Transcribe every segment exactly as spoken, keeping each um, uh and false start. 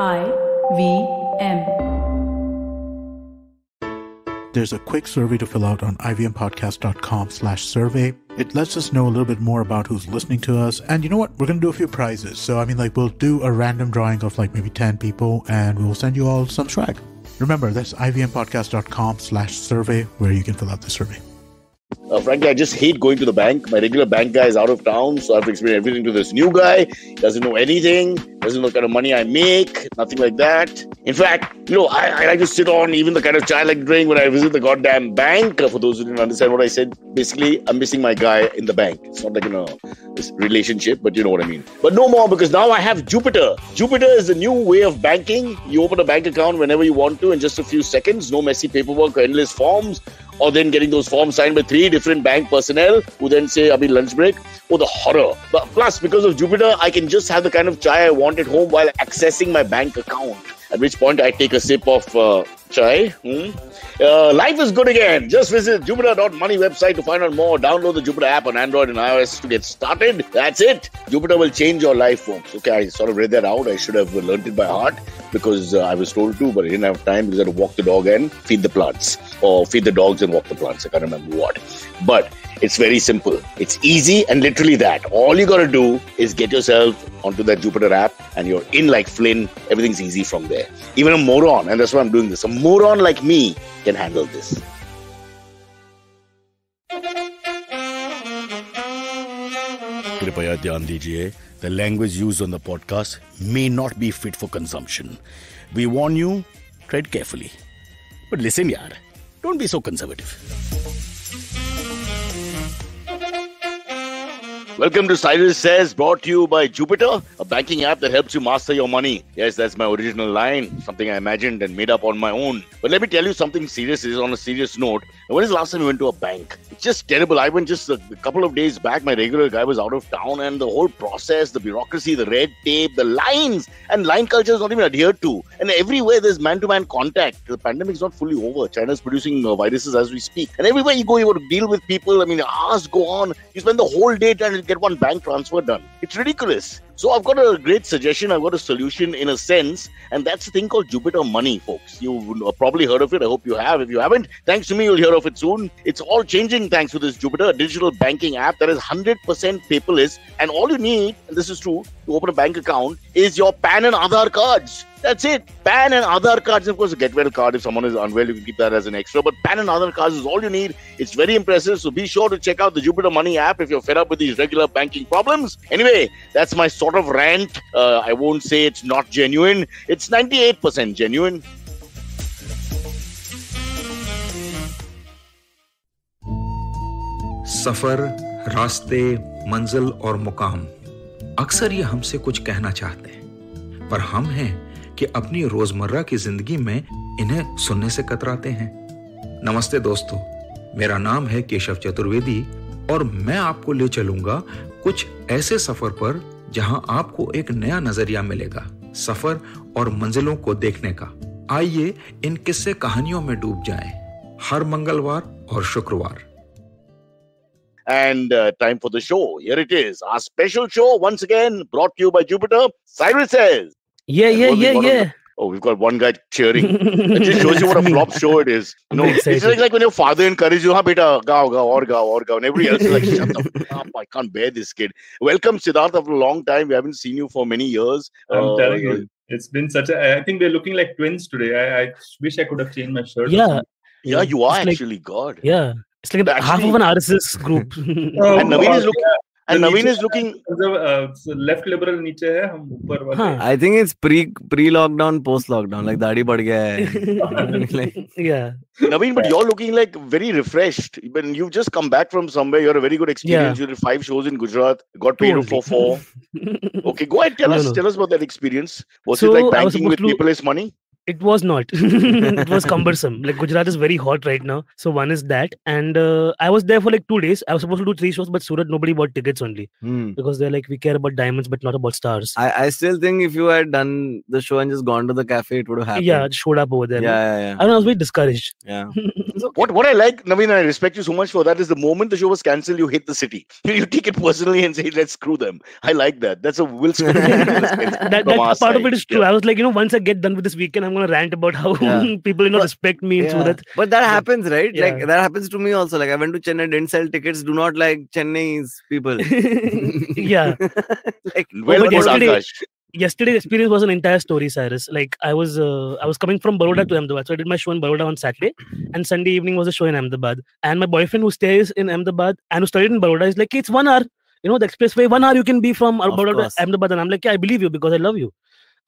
I V M. There's a quick survey to fill out on I V M podcast dot com slash survey. It lets us know a little bit more about who's listening to us. And you know what? We're going to do a few prizes. So, I mean, like, we'll do a random drawing of like maybe ten people and we'll send you all some swag. Remember, that's I V M podcast dot com slash survey where you can fill out the survey. Uh, frankly, I just hate going to the bank. My regular bank guy is out of town, so I have to explain everything to this new guy. Doesn't know anything. Doesn't know the kind of money I make. Nothing like that. In fact, you know, I, I like to sit on even the kind of chai I like to drink when I visit the goddamn bank. For those who didn't understand what I said, basically, I'm missing my guy in the bank. It's not like in a relationship, but you know what I mean. But no more, because now I have Jupiter. Jupiter is the new way of banking. You open a bank account whenever you want to in just a few seconds. No messy paperwork or endless forms. Or then getting those forms signed by three different bank personnel who then say, Abhi, lunch break. Oh, the horror. But plus, because of Jupiter, I can just have the kind of chai I want at home while accessing my bank account. At which point, I take a sip of uh, chai. Hmm? Uh, life is good again. Just visit Jupiter dot money website to find out more. Download the Jupiter app on Android and iOS to get started. That's it. Jupiter will change your life, folks. Okay, I sort of read that out. I should have learned it by heart because uh, I was told to, but I didn't have time because I had to walk the dog and feed the plants. Or feed the dogs and walk the plants. I can't remember what. But it's very simple. It's easy and literally that. All you got to do is get yourself onto that Jupiter app and you're in like Flynn. Everything's easy from there. Even a moron, and that's why I'm doing this, a moron like me can handle this. Kripaya dhyan dijiye, the language used on the podcast may not be fit for consumption. We warn you, tread carefully. But listen, yaar, don't be so conservative. Welcome to Cyrus Says, brought to you by Jupiter, a banking app that helps you master your money. Yes, that's my original line, something I imagined and made up on my own. But let me tell you something serious, is on a serious note. When is the last time you went to a bank? It's just terrible. I went just a couple of days back. My regular guy was out of town and the whole process, the bureaucracy, the red tape, the lines, and line culture is not even adhered to. And everywhere there's man-to-man contact. The pandemic's not fully over. China's producing uh, viruses as we speak. And everywhere you go, you got to deal with people. I mean, hours go on. You spend the whole day trying to get one bank transfer done. It's ridiculous. So I've got a great suggestion. I've got a solution in a sense. And that's the thing called Jupiter Money, folks. You've probably heard of it. I hope you have. If you haven't, thanks to me, you'll hear of it soon. It's all changing thanks to this Jupiter, a digital banking app that is one hundred percent paperless. And all you need, and this is true, to open a bank account is your P A N and Aadhaar cards. That's it. P A N and Aadhaar cards. Of course, a get well card. If someone is unwell, you can keep that as an extra. But P A N and Aadhaar cards is all you need. It's very impressive. So be sure to check out the Jupiter Money app if you're fed up with these regular banking problems. Anyway, that's my sort of rant. Uh, I won't say it's not genuine. It's ninety-eight percent genuine. सफर, रास्ते, मंजिल और मुकाम अक्सर ये हमसे कुछ कहना चाहते हैं, पर हम हैं कि अपनी रोजमर्रा की जिंदगी में इन्हें सुनने से कतराते हैं। नमस्ते दोस्तों, मेरा नाम है केशव चतुर्वेदी और मैं आपको ले चलूंगा कुछ ऐसे सफर पर जहां आपको एक नया नजरिया मिलेगा सफर और मंजिलों को देखने का। आइए इन किस्से कहानियों में डूब जाएं हर मंगलवार और शुक्रवार। And uh, time for the show. Here it is. Our special show, once again, brought to you by Jupiter. Cyrus Says. Yeah, yeah, yeah, yeah. The... Oh, we've got one guy cheering. It just shows you what a flop show it is. You know, it's like, like when your father encourages you, ha, beta, gao, gao, or gao, or gao. And everybody else is like, shut the fuck up. I can't bear this kid. Welcome, Siddharth, after a long time. We haven't seen you for many years. I'm uh, telling you. It's been such a... I think we're looking like twins today. I, I wish I could have changed my shirt. Yeah. Yeah, you are it's actually like, God. Yeah. It's like actually, half of an R S S group. Oh, and Naveen is looking. Yeah. And Naveen is looking. Uh, left liberal niche hai, hum upar wale. Huh. I think it's pre pre lockdown, post lockdown. Like daadi bad gaya. Like, yeah. Naveen, but you're looking like very refreshed. When you've just come back from somewhere, you're a very good experience. Yeah. You did five shows in Gujarat. Got paid for four. Okay, go ahead. Tell no, us. No. Tell us about that experience. Was so, it like banking with to... paperless money? It was not. It was cumbersome. Like Gujarat is very hot right now. So one is that. And uh, I was there for like two days. I was supposed to do three shows, but Surat, nobody bought tickets only. Hmm. Because they're like, we care about diamonds, but not about stars. I, I still think if you had done the show and just gone to the cafe, it would have happened. Yeah, it showed up over there. Yeah, yeah, yeah. And I was very discouraged. Yeah. Okay. What what I like, Naveen, I respect you so much for that, is the moment the show was cancelled, you hit the city. You take it personally and say, let's screw them. I like that. That's a Will Smith. that that part side. of it is true. Yeah. I was like, you know, once I get done with this weekend, I'm going to rant about how yeah. people, you know, but, respect me. Yeah. So that, but that happens, right? Yeah. Like, that happens to me also. Like, I went to Chennai, didn't sell tickets. Do not like Chennai's people. yeah. like, well, oh, yesterday, yesterday's experience was an entire story, Cyrus. Like, I was uh, I was coming from Baroda to Ahmedabad. So I did my show in Baroda on Saturday. And Sunday evening was a show in Ahmedabad. And my boyfriend who stays in Ahmedabad and who studied in Baroda is like, it's one hour. You know, the expressway, one hour you can be from Baroda to Ahmedabad. And I'm like, yeah, I believe you because I love you.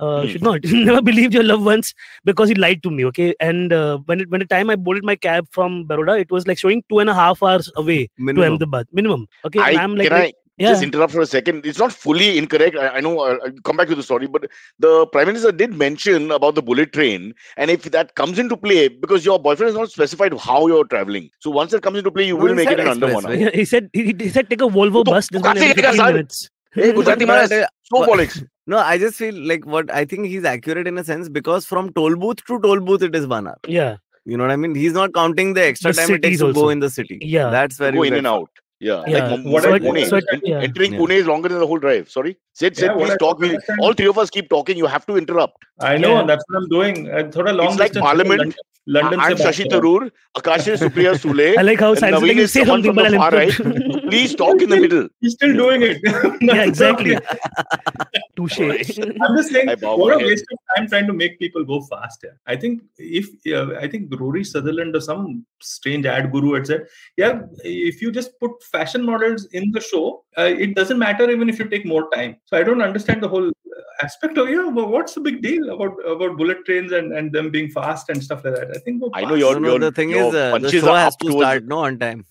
Uh, hmm. Should not. Never believed your loved ones because he lied to me, okay? And uh, when it, when the time I boarded my cab from Baroda, it was like showing two and a half hours away minimum. to Ahmedabad. Minimum. Okay, I, and I'm like... like I... Yeah. Just interrupt for a second. It's not fully incorrect. I, I know. I'll come back to the story, but the Prime Minister did mention about the bullet train, and if that comes into play, because your boyfriend has not specified how you're traveling, so once that comes into play, you no, will make it an under one hour. He said he, he said take a Volvo bus. This one every fifteen minutes. No, I just feel like what I think he's accurate in a sense, because from toll booth to toll booth, it is one hour. Yeah, you know what I mean. He's not counting the extra the time it takes to also. go in the city. Yeah, that's very go in and out. Yeah, yeah. Like what so I, Pune. So it, yeah. Entering yeah. Pune is longer than the whole drive. Sorry, Sid, Sid, yeah, please talk. We, all three of us keep talking. You have to interrupt. I know. Yeah. That's what I'm doing. I'm thoda long it's like Parliament. London. I'm Shashi Tharoor, Akash Supriya Sule. I like how Naveen is say someone from the far right. Please talk in the middle. He's still doing it. yeah, exactly. Touche. I'm just saying, what a waste of time trying to make people go faster. I think if uh, I think Rory Sutherland or some strange ad guru had said, yeah, if you just put fashion models in the show, uh, it doesn't matter even if you take more time. So I don't understand the whole aspect of yeah, but what's the big deal about about bullet trains and and them being fast and stuff like that? I think I know your, no, your the thing your is uh, the show has to start no on time.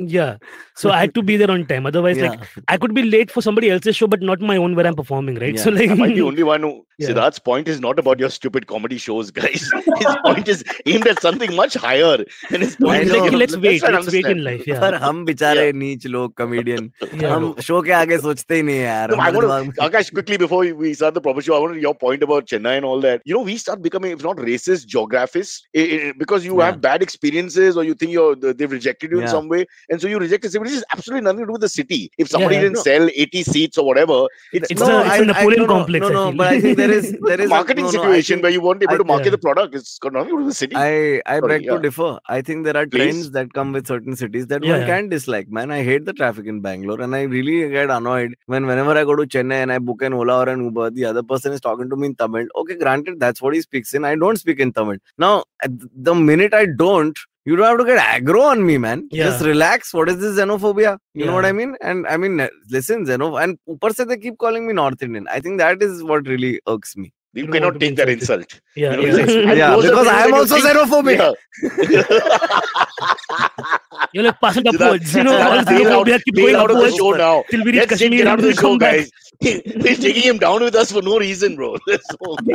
yeah, so I had to be there on time. Otherwise, yeah. like I could be late for somebody else's show, but not my own where I'm performing. Right? Yeah. So like, am I the only one who? Yeah. Siddharth's point is not about your stupid comedy shows, guys. His point is aimed at something much higher. And his point is like, let's wait. Let's wait in life. Yeah. But hum bichare neech log comedian. Hum show ke aage sochte hi nahi yaar. Akash, quickly before we start the proper show, I wanted your point about Chennai and all that. You know, we start becoming, if not racist, geographists, it, it, because you yeah. have bad experiences or you think you're they've rejected you yeah. in some way, and so you reject it. This is absolutely nothing to do with the city. If somebody yeah, didn't no. sell eighty seats or whatever, it's, it's no, a, it's I, a Napoleon I, no, complex. No, no, but I think there is there is marketing a, no, no, situation think, where you won't be able I, to market yeah. the product. It's got nothing to do with the city. I I beg yeah. to differ. I think there are Please. trends that come with certain cities that yeah. one can dislike. Man, I hate the traffic in Bangalore, and I really get annoyed when whenever I go to Chennai and I book an Ola or an Uber, the other person is talking to me in Tamil. Okay, granted, that's what he speaks in. I don't speak in Tamil. Now, the minute I don't, you don't have to get aggro on me, man. Yeah. Just relax. What is this xenophobia? You yeah. know what I mean? And I mean, listen, xenoph- and upar se they keep calling me North Indian. I think that is what really irks me. You, you cannot take that insult. Yeah, you know, yeah. yeah because I am also xenophobic. Yeah. You're like, pass it upwards. You know, all xenophobia keep going out of the show now. Let's take it out of the show, guys. They're taking him down with us for no reason, bro. No,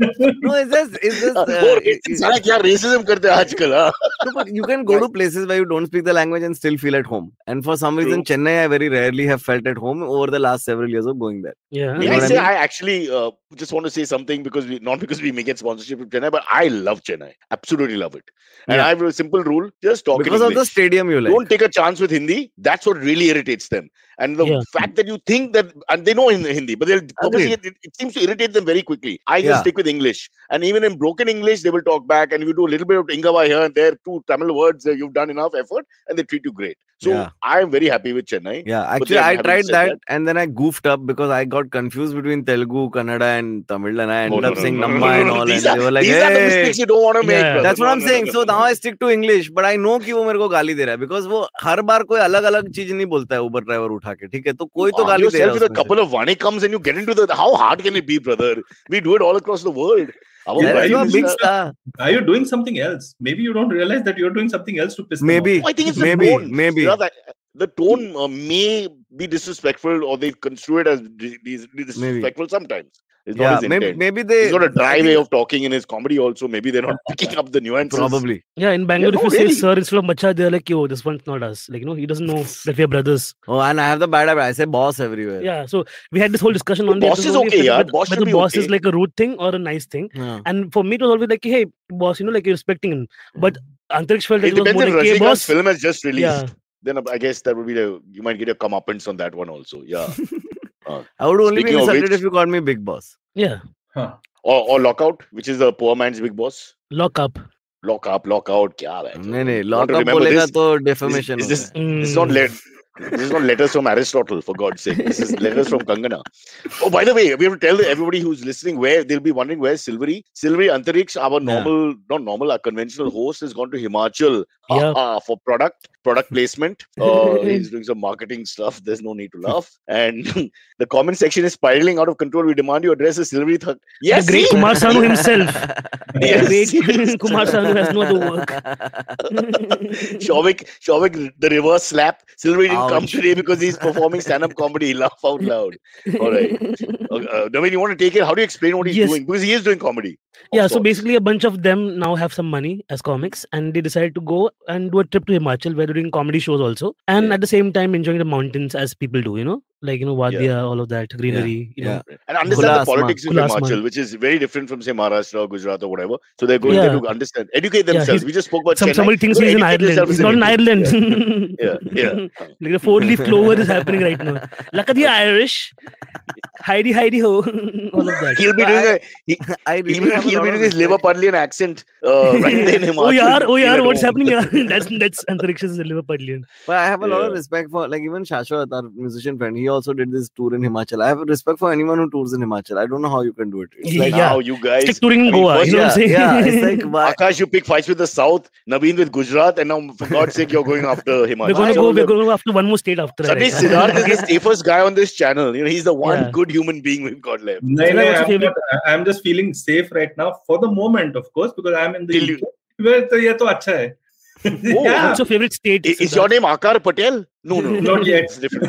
it's just... It's just... Uh, it's like, yeah, racism karte aajkal, huh? No, but you can go to places where you don't speak the language and still feel at home. And for some reason, True. Chennai, I very rarely have felt at home over the last several years of going there. Yeah. You know I say I, mean? I actually uh, just want to say something because we, not because we may get sponsorship with Chennai, but I love Chennai. Absolutely love it. And yeah. I have a simple rule. Just talk because in English. Because of the stadium you like. Don't take a chance with Hindi. That's what really irritates them. And the yeah. fact that you think that, and they know in Hindi, but they'll obviously it, it seems to irritate them very quickly. I just yeah. stick with English, and even in broken English, they will talk back. And if you do a little bit of Ingava here and there, two Tamil words, uh, you've done enough effort, and they treat you great. So yeah. I'm very happy with Chennai. Yeah, actually, I tried that, that, and then I goofed up because I got confused between Telugu, Kannada, and Tamil, and I ended no, no, up saying no, no, Namma no, no, no, and all. These and are, they were like, these hey, are the mistakes you don't want to make. Yeah. That's what no, I'm no, saying. No, no, so now I stick to English, but I know that वो मेरे को गाली दे रहा है because वो हर बार कोई अलग-अलग चीज नहीं बोलता है Uber driver उठा के, ठीक है? तो कोई तो गाली दे रहा है. Yourself with a couple of vanickams and you get into the how hard can it be, brother? We do it all across the world. Yeah, you are a big star. Are you doing something else? Maybe you don't realize that you're doing something else to piss them off. Maybe. I think it's maybe. Maybe. The tone uh, may be disrespectful, or they construe it as dis- dis- disrespectful maybe. Sometimes. It's yeah, not his maybe, maybe they. He's got a dry way of talking in his comedy also. Maybe they're not picking up the nuances. Probably. Yeah, in Bangalore, yeah, no, if you really. say sir instead of macha, they're like, yo, this one's not us. Like, you know, he doesn't know that we're brothers. Oh, and I have the bad habit. I say boss everywhere. Yeah, so we had this whole discussion the on boss the. Boss is okay, yeah. Boss whether boss okay. is like a rude thing or a nice thing. Yeah. And for me, it was always like, hey, boss, you know, like you're respecting him. But Antariksh felt like it, it was more like, hey, boss. Film has just released. Yeah. Then I guess that would be the, you might get a comeuppance on that one also. Yeah. Uh, I would only be insulted which, if you called me Big Boss. Yeah. Huh. Or, or Lockout, which is the poor man's Big Boss. Lock up. Lock up, lock out. Kya bhai? No, no. Lock up bolega to defamation. Is, is this, mm. this, is not let, this is not letters from Aristotle, for God's sake. This is letters from Kangana. Oh, by the way, we have to tell everybody who's listening where they'll be wondering where Silverie, Silverie Antariksh, our normal, yeah. not normal, our conventional host has gone to Himachal yeah. uh, for product. Product placement. Uh, he's doing some marketing stuff. There's no need to laugh. And the comment section is spiraling out of control. We demand you address is Silverie Thackeray. Yes, the great Kumar Sanu himself. Yes. The great Kumar Sanu has no other work. Shovik, Shovik, the reverse slap. Silverie didn't Ouch. come today because he's performing stand-up comedy. Laugh out loud. All right. Uh, Naveen, you want to take it? How do you explain what he's yes. doing? Because he is doing comedy. Yeah, so basically a bunch of them now have some money as comics and they decided to go and do a trip to Himachal where they're doing comedy shows also and yeah. at the same time enjoying the mountains as people do, you know, like, you know, Wadiya, yeah. all of that, greenery, yeah. you know. Yeah. And understand Kula the politics Asma. in Kula Himachal, Asma. which is very different from, say, Maharashtra or Gujarat or whatever. So they're going yeah. there to understand, educate themselves. Yeah, we just spoke about some, Chennai. Somebody thinks so he's in Ireland. He's not in Ireland. Yeah, yeah. yeah. Like the four-leaf clover is happening right now. Lakadi Irish. Heidi, Heidi, ho. All of that. He'll be doing a... He, I really he'll He'll be doing his Liverpudlian accent uh, right there in Himachal. Oh, yaar, oh, yaar, what's happening? That's that's Antariksh's Liverpudlian. But I have a yeah. lot of respect for, like, even Shashwat, our musician friend, he also did this tour in Himachal. I have respect for anyone who tours in Himachal. I don't know how you can do it. It's like, yeah. how you guys... Stick touring in Goa, I mean, you know yeah, what I'm saying? Yeah, it's like... Why? Akash, you pick fights with the South, Naveen with Gujarat, and now, for God's sake, you're going after Himachal. We're going to go, we're going to go after one more state after. Suddenly, right? Siddharth is the safest guy on this channel. You know, he's the one yeah. good human being we've got left. No, no, I'm, not, I'm just feeling safe right now for the moment, of course, because I'm in the U K. Well, so this is good. Oh, yeah. What's your favorite state? Is, is your name Akar Patel? No, no, not yet. It's different.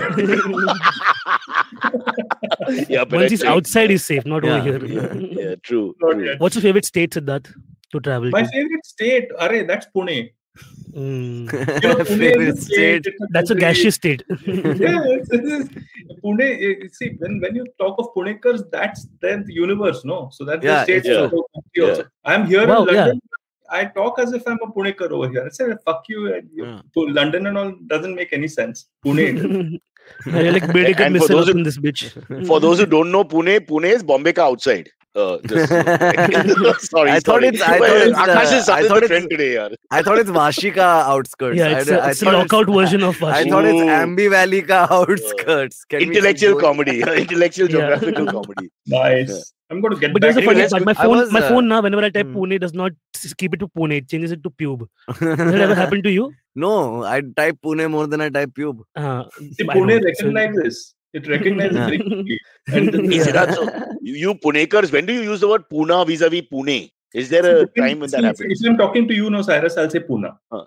yeah, but once he's think... outside, he's safe, not yeah. over here. Yeah, yeah true. true. What's your favorite state, Siddharth, to travel My to? My favorite state? Arey, that's Pune. Mm. You know, Pune is state. State. That's a gaseous state. yeah, it's, it's, Pune. See, when, when you talk of Punekars, that's then the universe, no? So that's yeah, the state. Yeah. So, yeah. So, I'm here wow, in London. Yeah. I talk as if I'm a Punekar over here. I say, fuck you. And yeah. London and all doesn't make any sense. Pune. like and for those, who, this bitch. for those who don't know, Pune, Pune is Bombay ka outside. Uh, just, sorry, I thought sorry. it's. I well, thought Akash is I thought it's, today, yaar. I thought it's Vashi ka outskirts. Yeah, it's, I, a, I it's a knockout it's, version of Vashi. I thought it's Ambi Valley ka outskirts. Can intellectual comedy, intellectual geographical yeah. comedy. Nice. Yeah. I'm going to get but back. But funny part. My phone, was, my uh, phone now, whenever I type hmm. Pune, does not keep it to Pune. It changes it to pube. Has that ever happened to you? No, I type Pune more than I type pube. Uh, See, Pune recognizes. It recognizes yeah. very quickly. And yeah. Siddharth, so you, you Punekars, when do you use the word Pune vis-a-vis Pune? Is there a see, time when that see, happens? If I'm talking to you now, Cyrus, I'll say Pune. Huh.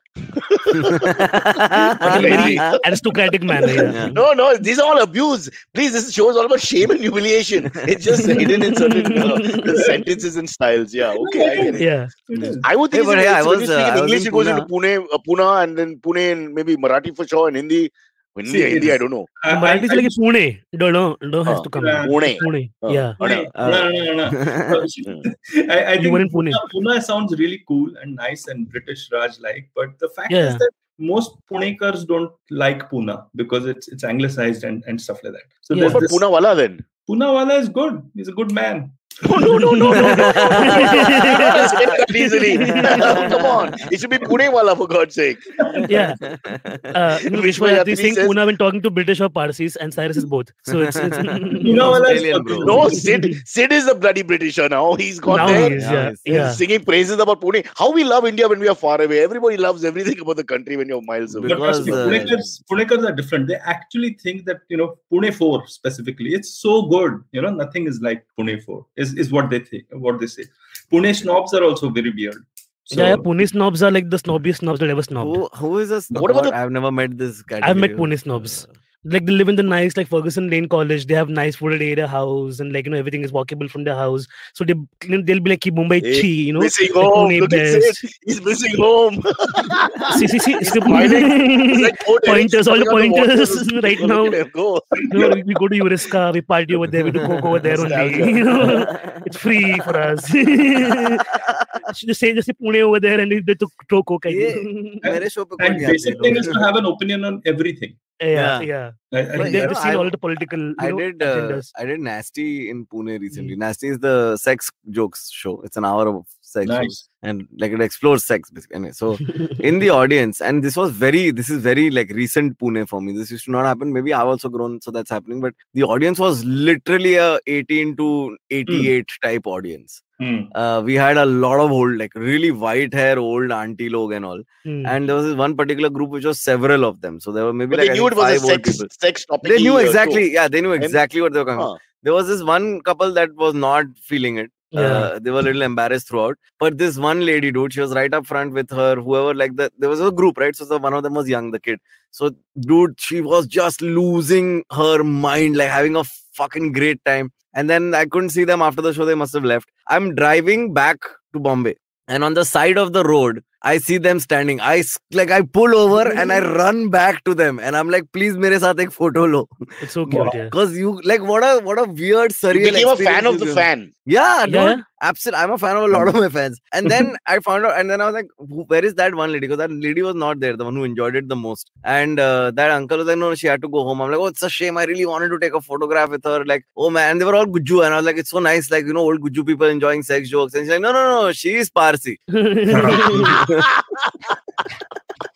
very aristocratic manner. Yeah. No, no, these are all abuse. Please, this shows all about shame and humiliation. It's just hidden in certain uh, sentences and styles. Yeah, okay. I get it. Yeah. It I would think hey, it's, yeah, it's, I was, when you speak uh, in English, it goes into Pune, uh, Pune, and then Pune and maybe Marathi for sure and Hindi. Hindi, See, Hindi, I don't know. Uh, I, I, like I, Pune. Don't know. Don't uh, has to come. Uh, Pune. Pune. Uh, yeah. Pune. Uh, no, no, no, no. I, I think Pune. Pune sounds really cool and nice and British Raj-like, but the fact yeah. is that most Punekars don't like Pune because it's it's anglicized and, and stuff like that. So yeah. What about Pune Wala then? Pune Wala is good. He's a good man. No, no, no, no, no, no. easily. Come on. It should be Punewala, for God's sake. Yeah. Uh, Vishwa is saying Pune when talking to British or Parsis, and Cyrus is both. So it's, it's Punewala is bro. No, Sid, Sid is the bloody Britisher now. He's gone now there. He is, yeah. He's yeah. singing praises about Pune. How we love India when we are far away. Everybody loves everything about the country when you're miles away. Because, uh, Punekars, Punekars are different. They actually think that, you know, Pune four specifically, it's so good. You know, nothing is like Pune four. Is, is what they think, what they say. Pune snobs are also very weird. So, yeah, yeah, Pune snobs are like the snobbiest snobs that ever snobbed. Who, who is a snob? I've never met this guy. I've met Pune snobs. like they live in the nice like Ferguson Lane College. They have nice wooded area house and like, you know, everything is walkable from their house. So they, they'll be like Mumbai chi, you know. Missing like, home. Look He's missing home. see, see, see. It's the like pointers, all the pointers the right now. Go. You know, we go to Euriska, we party over there, we do coke over there only. You know, it's free for us. Just say, just say Pune over there and they took throw coke. Yeah. And basic thing is to have an opinion on everything. Yeah, yeah. yeah. I, I, they've seen all the political. You I know, did. Uh, I did Nasty in Pune recently. Mm. Nasty is the sex jokes show. It's an hour of sex nice. jokes, and like it explores sex basically. Anyway, so in the audience, and this was very. This is very like recent Pune for me. This used to not happen. Maybe I've also grown, so that's happening. But the audience was literally a eighteen to eighty-eight mm. type audience. Mm. Uh, we had a lot of old, like really white hair, old auntie log and all. Mm. And there was this one particular group which was several of them. So there were maybe but like knew five old people. Sex topic they knew exactly. Yeah, they knew exactly what they were coming. Huh. There was this one couple that was not feeling it. Yeah. Uh, they were a little embarrassed throughout. But this one lady, dude, she was right up front with her, whoever, like the, there was a group, right? So the, one of them was young, the kid. So, dude, she was just losing her mind, like having a fucking great time. And then I couldn't see them after the show. They must have left. I'm driving back to Bombay. And on the side of the road, I see them standing. I like I pull over and I run back to them. And I'm like, please, mere saath ek photo lo. It's so cute. Because yeah. you like what a what a weird surreal. You became a fan of the doing. fan. Yeah, dude. Yeah. Absolutely. I'm a fan of a lot of my fans. And then I found out, and then I was like, where is that one lady? Because that lady was not there, the one who enjoyed it the most. And uh, that uncle was like, no, she had to go home. I'm like, oh, it's a shame. I really wanted to take a photograph with her. Like, oh man, and they were all Gujju. And I was like, it's so nice. Like, you know, old Gujju people enjoying sex jokes. And she's like, no, no, no, she is Parsi.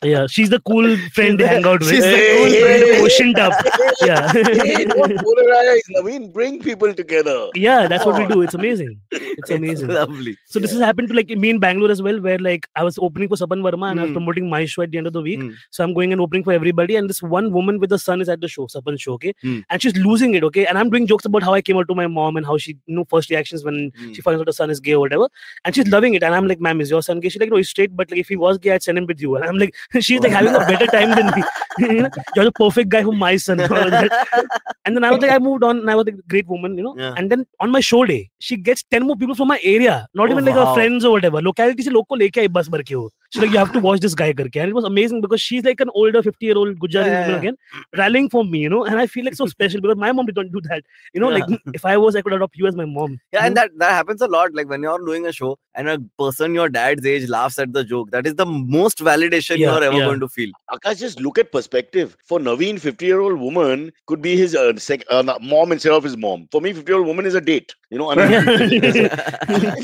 Yeah, she's the cool friend they hang out with. She's the cool hey, friend hey, oceaned hey, up. Hey, yeah. Hey, don't polarize, Naveen. Bring people together. Yeah, that's what we do. It's amazing. It's amazing. Lovely. So yeah. this has happened to like me in Bangalore as well, where like I was opening for Saban Verma and mm. I was promoting my show at the end of the week. Mm. So I'm going and opening for everybody. And this one woman with the son is at the show, Saban's show, okay? Mm. And she's losing it, okay? And I'm doing jokes about how I came out to my mom and how she, you know, first reactions when mm. she finds out her son is gay or whatever. And she's loving it. And I'm like, ma'am, is your son gay? She's like, no, he's straight, but like if he was gay, I'd send him with you. And I'm like, she's like having a better time than me. You're the perfect guy for my son. And then I was like, I moved on and I was a great woman, you know. Yeah. And then on my show day, she gets ten more people from my area. Not oh, even like wow. her friends or whatever. Locality se log ko leke aayi bus bhar ke ho. She's like, you have to watch this guy karke. And it was amazing because she's like an older fifty-year-old Gujarati yeah, woman yeah. again, rallying for me, you know. And I feel like so special because my mom did not do that. You know, yeah. like if I was, I could adopt you as my mom. Yeah, and that, that happens a lot. Like when you're doing a show and a person your dad's age laughs at the joke, that is the most validation yeah, you're ever yeah. going to feel. Akash, just look at perspective. For Naveen, fifty-year-old woman could be his uh, sec uh, mom instead of his mom. For me, fifty-year-old woman is a date. You know, I mean,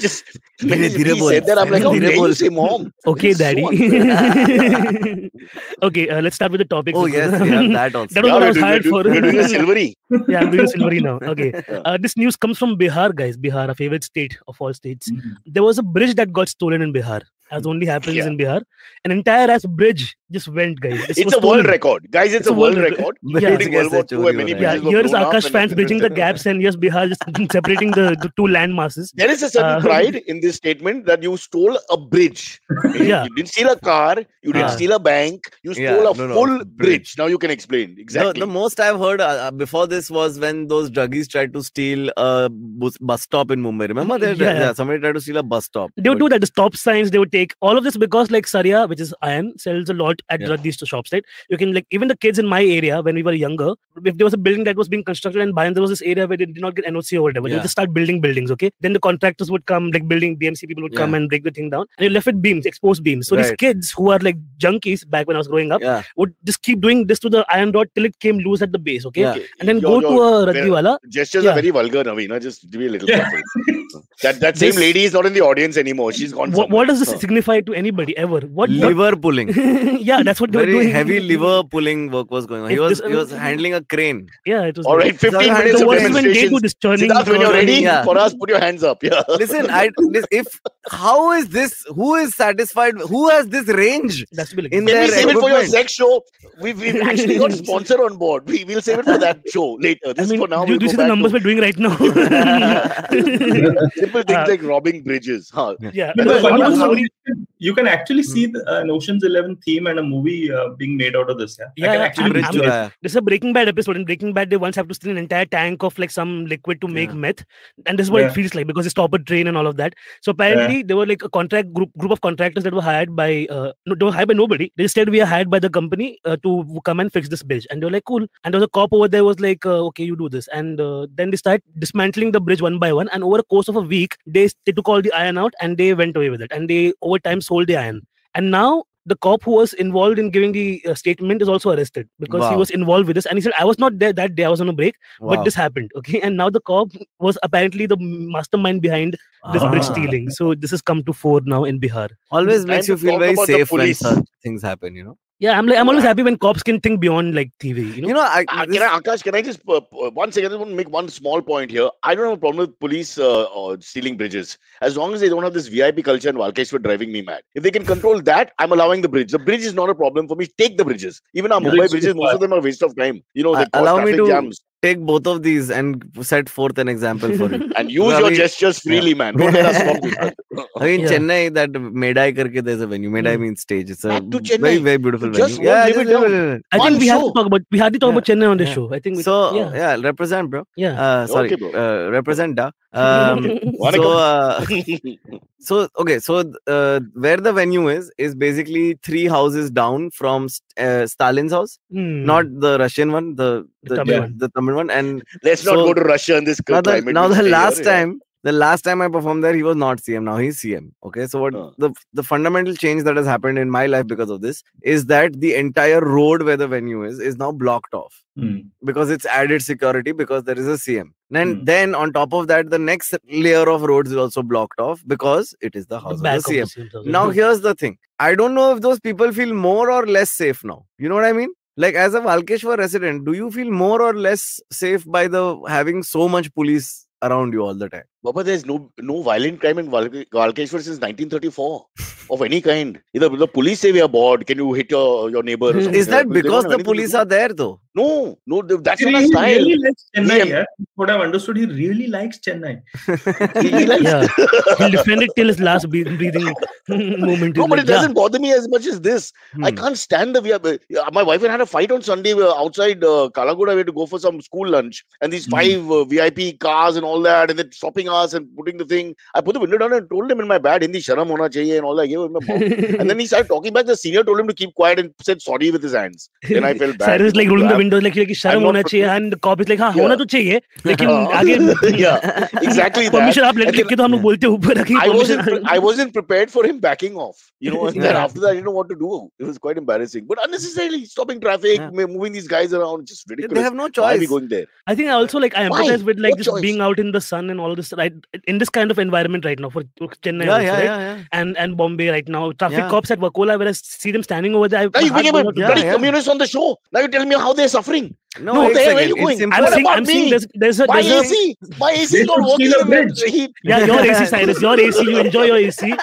just when he said that, I'm like, how dare you say mom? Okay. Daddy. Okay, uh, let's start with the topic. Oh yes, yeah, that also. That was yeah, what I was hired for. We're doing a Silverie. Yeah, I'm doing a Silverie now. Okay, uh, this news comes from Bihar, guys. Bihar, our favorite state of all states. Mm-hmm. There was a bridge that got stolen in Bihar. As only happens yeah. in Bihar. An entire ass bridge just went, guys. This it's a stolen. world record. Guys, it's, it's a world, world record. record. Yeah. Yes, world War Two, many yeah. Here's Akash fans bridging the gaps and here's Bihar just separating the, the two land masses. There is a certain uh, pride in this statement that you stole a bridge. Yeah. You didn't steal a car. You didn't uh, steal a bank. You stole yeah, a no, full no, bridge. bridge. Now you can explain. Exactly. The, the most I've heard uh, before this was when those druggies tried to steal a bus, bus stop in Mumbai. Remember? They, yeah. yeah. Somebody tried to steal a bus stop. They would do that. The stop signs, they would take all of this because like Saria, which is iron, sells a lot at yeah. these two shops, right? You can like even the kids in my area when we were younger, if there was a building that was being constructed and behind there was this area where they did not get N O C or whatever, yeah. they just start building buildings, okay? Then the contractors would come, like building B M C people would yeah. come and break the thing down, and you're left with beams, exposed beams. So right. these kids who are like junkies back when I was growing up yeah. would just keep doing this to the iron rod till it came loose at the base, okay? Yeah. And then your, go your, to a Raddiwala. Gestures yeah. are very vulgar, Naveen. Just be a little yeah. careful. That that same this, lady is not in the audience anymore. She's gone. Wh what does this so. signify to anybody ever? What liver what? pulling? Yeah, that's what they very were doing. Heavy liver pulling work was going on. He it was just, he was handling a crane. Yeah, it was. All right, fifteen so minutes of demonstration. Siddharth, when you're ready yeah. for us, put your hands up. Yeah. Listen, I listen, if how is this? Who is satisfied? Who has this range? That's in Can their we save equipment? It for your sex show? We've, we've actually got a sponsor on board. We will save it for that show later. This I mean, for now. Do, we'll do you see the numbers to... we're doing right now? Simple things uh, like robbing bridges. Huh? Yeah. Sorry, you can actually see the, uh, an Ocean's Eleven theme and a movie uh, being made out of this. Yeah, yeah, yeah actually, I'm, I'm, this is a Breaking Bad episode. In Breaking Bad, they once have to steal an entire tank of like some liquid to make yeah. meth, and this is what yeah. it feels like because they stop a train and all of that. So apparently, yeah. there were like a contract group group of contractors that were hired by uh, no, they were hired by nobody. They said we are hired by the company uh, to come and fix this bridge, and they were like cool. And there was a cop over there was like uh, okay, you do this, and uh, then they started dismantling the bridge one by one. And over a course of a week, they they took all the iron out and they went away with it, and they over time sold the iron. And now the cop who was involved in giving the uh, statement is also arrested because wow. he was involved with this. And he said, I was not there that day. I was on a break, wow. but this happened. Okay. And now the cop was apparently the mastermind behind this ah. bridge stealing. So this has come to fore now in Bihar. Always makes and you feel very safe when such things happen, you know? Yeah, I'm like I'm always happy when cops can think beyond like T V. You know, you know I, uh, can I, Akash, can I just uh, one second? I want to make one small point here. I don't have a problem with police uh, uh, stealing bridges as long as they don't have this V I P culture and Valkeshwar driving me mad. If they can control that, I'm allowing the bridge. The bridge is not a problem for me. Take the bridges. Even our Mumbai bridges, most of them are waste of time. You know, they cause traffic to... jams. Take both of these and set forth an example for it. And use so, your I mean, gestures freely, yeah. man. Don't let us stop you. I mean, yeah. Chennai, that Medai karke, there's a venue. Medai means stage. It's a very, very beautiful venue. Just yeah, just live it down. I think we show. have to talk about, we hardly talk yeah. about Chennai on the yeah. show. I think we, so, yeah. yeah, represent, bro. Yeah. Uh, sorry, okay, bro. Uh, represent, da. Um, so, uh, so, okay, so uh, where the venue is, is basically three houses down from uh, Stalin's house. Hmm. Not the Russian one, the the Tamil, yeah. one. The Tamil one. And let's so, not go to Russia in this now climate. The, now the last here, time, yeah. the last time I performed there, he was not C M. Now he's C M. Okay, so what huh. the the fundamental change that has happened in my life because of this is that the entire road where the venue is is now blocked off. Hmm. Because it's added security because there is a C M. And hmm. then on top of that, the next layer of roads is also blocked off because it is the house the of the C M. Of the C M. Now here's the thing. I don't know if those people feel more or less safe now. You know what I mean? Like as a Valkeshwar resident, do you feel more or less safe by the having so much police around you all the time? Baba, there's no no violent crime in Valk- Valkeshwar since nineteen thirty-four of any kind. Either the police say we are bored, can you hit your, your neighbor? Or something. Is that but because the police are there though? No, no, that's not a style. He really likes Chennai. Yeah. What I've understood, he really likes Chennai. He likes yeah. He'll defend it till his last breathing moment. No, but it yeah. doesn't bother me as much as this. Hmm. I can't stand the. We are, my wife and I had a fight on Sunday. We were outside uh, Kalagoda. We had to go for some school lunch, and these five hmm. uh, V I P cars and all that, and then stopping us and putting the thing. I put the window down and told him in my bad Hindi, sharam hona chahiye and all that. I gave him a bomb. And then he started talking back. The senior told him to keep quiet and said sorry with his hands. Then I felt bad. Cyrus like rolling the windows like, like sharam hona chahiye, and the cop is like, ha, hona to chahiye. Lekin yeah, exactly that. I wasn't, I wasn't prepared for him backing off. You know, and yeah. then after that, I didn't know what to do. It was quite embarrassing. But unnecessarily stopping traffic, yeah. moving these guys around, just ridiculous. They have no choice. Why are we going there? I think I also like I empathize Why? with like no just being out in the sun and all this. Right, in this kind of environment right now for Chennai yeah, also, yeah, right? yeah, yeah. and and Bombay right now, traffic yeah. cops at Wakola, where I see them standing over there. Now you became a bloody yeah, communist yeah. on the show. Now you tell me how they're suffering. No, no there, where are you going? I'm saying, I'm saying there's, there's a... There's my A C! My A C is not working on the heat. Yeah, your A C, Cyrus. Your A C. You enjoy your A C.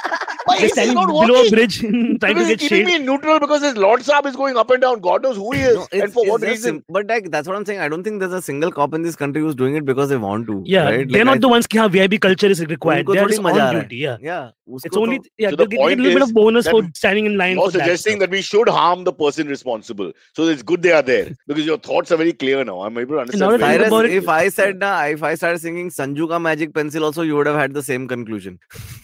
My A C is not working. Below a bridge, trying because to get shade. Keeping me in neutral because this Lord Saab is going up and down. God knows who he is no, and for what reason. But like, that's what I'm saying. I don't think there's a single cop in this country who's doing it because they want to. Yeah, right? They're like, not I, the ones who have V I P culture is required. They're just on duty. Yeah. yeah. It's only... Yeah, they're getting a little bit of bonus for standing in line. You're suggesting that we should harm the person responsible. So it's good they are there. Because your thoughts are very clear now. I'm able to understand. Cyrus, if I said, na, if I started singing Sanju Ka Magic Pencil also, you would have had the same conclusion.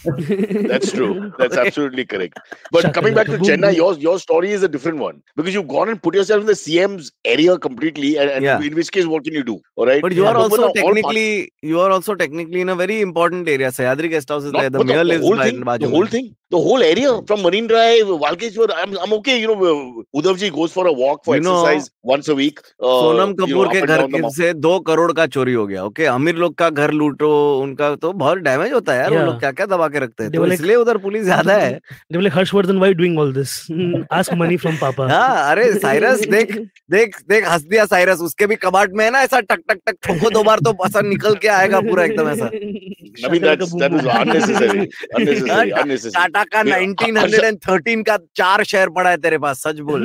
That's true. That's okay. absolutely correct. But coming back to Chennai, your, your story is a different one. Because you've gone and put yourself in the C M's area completely. And, and yeah. in which case, what can you do? All right. But you yeah. are also technically, you are also technically in a very important area. Sayadri Guest House is Not, there. The mayor lives by and The whole thing. The whole area from Marine Drive, Valkeshwar, I'm, I'm okay. You know, Uddhavji goes for a walk for you exercise know, once a week. Uh, Sonam Kapoor you know, ke ghar se two crore ka chori ho gaya. Okay, Amir log ka ghar looto, unka to bahut damage hota hai yaar. Yeah. Wo log kya kya daba ke rakhte hain. To like, isliye udhar police zyada hai. They were like, Harshvardhan, why are you doing all this? Ask money from Papa. Yeah, are Cyrus, dekh, dekh, dekh, has diya Cyrus. Uske bhi kabat mein na aisa tak tak tak thoko do bar to pasar nikal ke aayega pura ekdam aisa. I mean, that's, that was unnecessary. Unnecessary. unnecessary, unnecessary. Tata का nineteen thirteen का चार share पड़ा है तेरे पास, सच बोल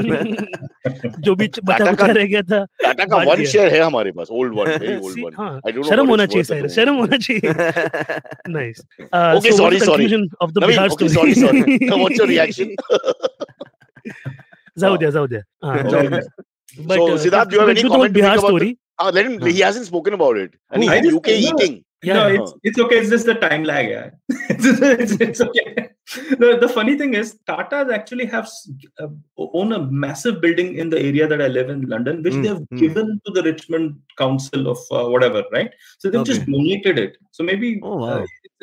जो भी बचा बचा रह गया था टाटा का वन शेयर है हमारे पास, old one, very old one. शर्म होना चाहिए सर, शर्म होना चाहिए। Nice, okay, sorry sorry sorry sorry what's your reaction? जाओ दे जाओ दे So Siddharth, do you have any comment to make about the, uh, let him, he hasn't spoken about it. And he's in U K eating. Yeah, no, it's, it's okay. It's just the time lag. Yeah. it's, it's okay. The, the funny thing is, Tata's actually have uh, own a massive building in the area that I live in, London, which mm, they have mm. given to the Richmond Council of uh, whatever, right? So they've okay. just donated it. So maybe oh, wow. uh,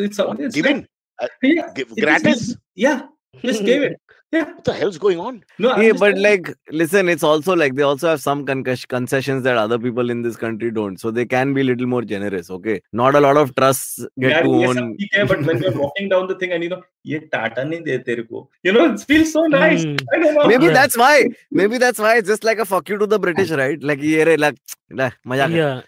it's, it's, it's given. Like, yeah, give, gratis. Is, yeah, just gave it. Yeah. What the hell's going on? No, yeah, but like, listen, it's also like they also have some con- concessions that other people in this country don't. So they can be a little more generous, okay? Not a lot of trusts get yeah, to own. Yes, but when you're walking down the thing and you know, ye Tata nahi de tere ko. You know, it feels so nice. Mm. I don't know. Maybe yeah. that's why. Maybe that's why it's just like a fuck you to the British, right? Like, ye re, like, like, maja yeah.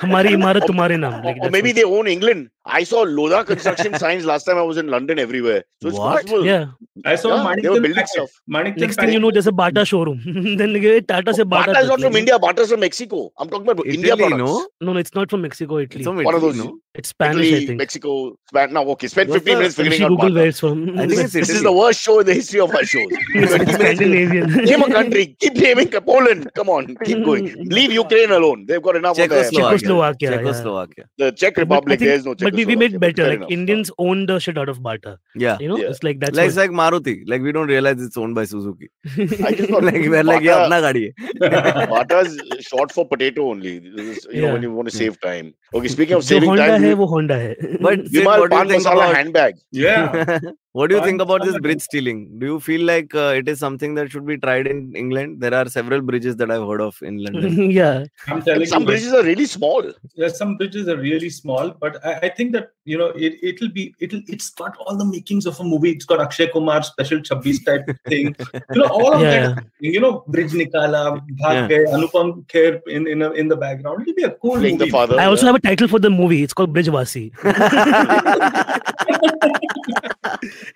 Hamari imarat tumhare naam. Like, or maybe they own England. I saw Lodha construction signs last time I was in London everywhere. So it's what? possible. Yeah. I saw yeah, Manik they were building stuff. Manik Next thing you know, there's a Bata showroom. Then they get Tata se Bata. Bata is not from India. Bata is from Mexico. I'm talking about Italy, India products. No? no, no, it's not from Mexico, Italy. It's from Italy. One of those, no? It's Spanish, Italy, I think. Mexico, Spanish. Now, okay. Spend What's fifteen the, minutes figuring out Google Bata. Where it's from. I think it's This is the worst show in the history of our shows. Scandinavian. Name a country. Keep blaming Poland. Come on. Keep going. Leave Ukraine alone. They've got enough of that. Czechoslovakia. Czechoslovakia. The Czech Republic. There's no Czechoslovakia. We made better. Fair like enough. Indians own the shit out of Bata. Yeah, you know, yeah. it's like that's like, it's like Maruti. Like we don't realize it's owned by Suzuki. I just thought like we're Bata, like yeah, apna gaadi hai. Bata is short for potato only. This is, you yeah. know, when you want to save time. Okay, speaking of saving Honda time, hai, wo Honda hai. But Sid, what do you think about handbag? Yeah. What do you think about this bridge stealing? Do you feel like uh, it is something that should be tried in England? There are several bridges that I've heard of in London. yeah. I'm telling some you, bridges are really small. Yeah, some bridges are really small. But I, I think that, you know, it, it'll be, it'll, it's got all the makings of a movie. It's got Akshay Kumar special Chhabis type thing. You know, all of yeah. that. You know, Bridge Nikala, Bhaag Gaye, yeah. Anupam Kher in, in, a, in the background. It'll be a cool Playing movie. The father, I also yeah. have a title for the movie. It's called Brijvasi.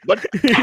But,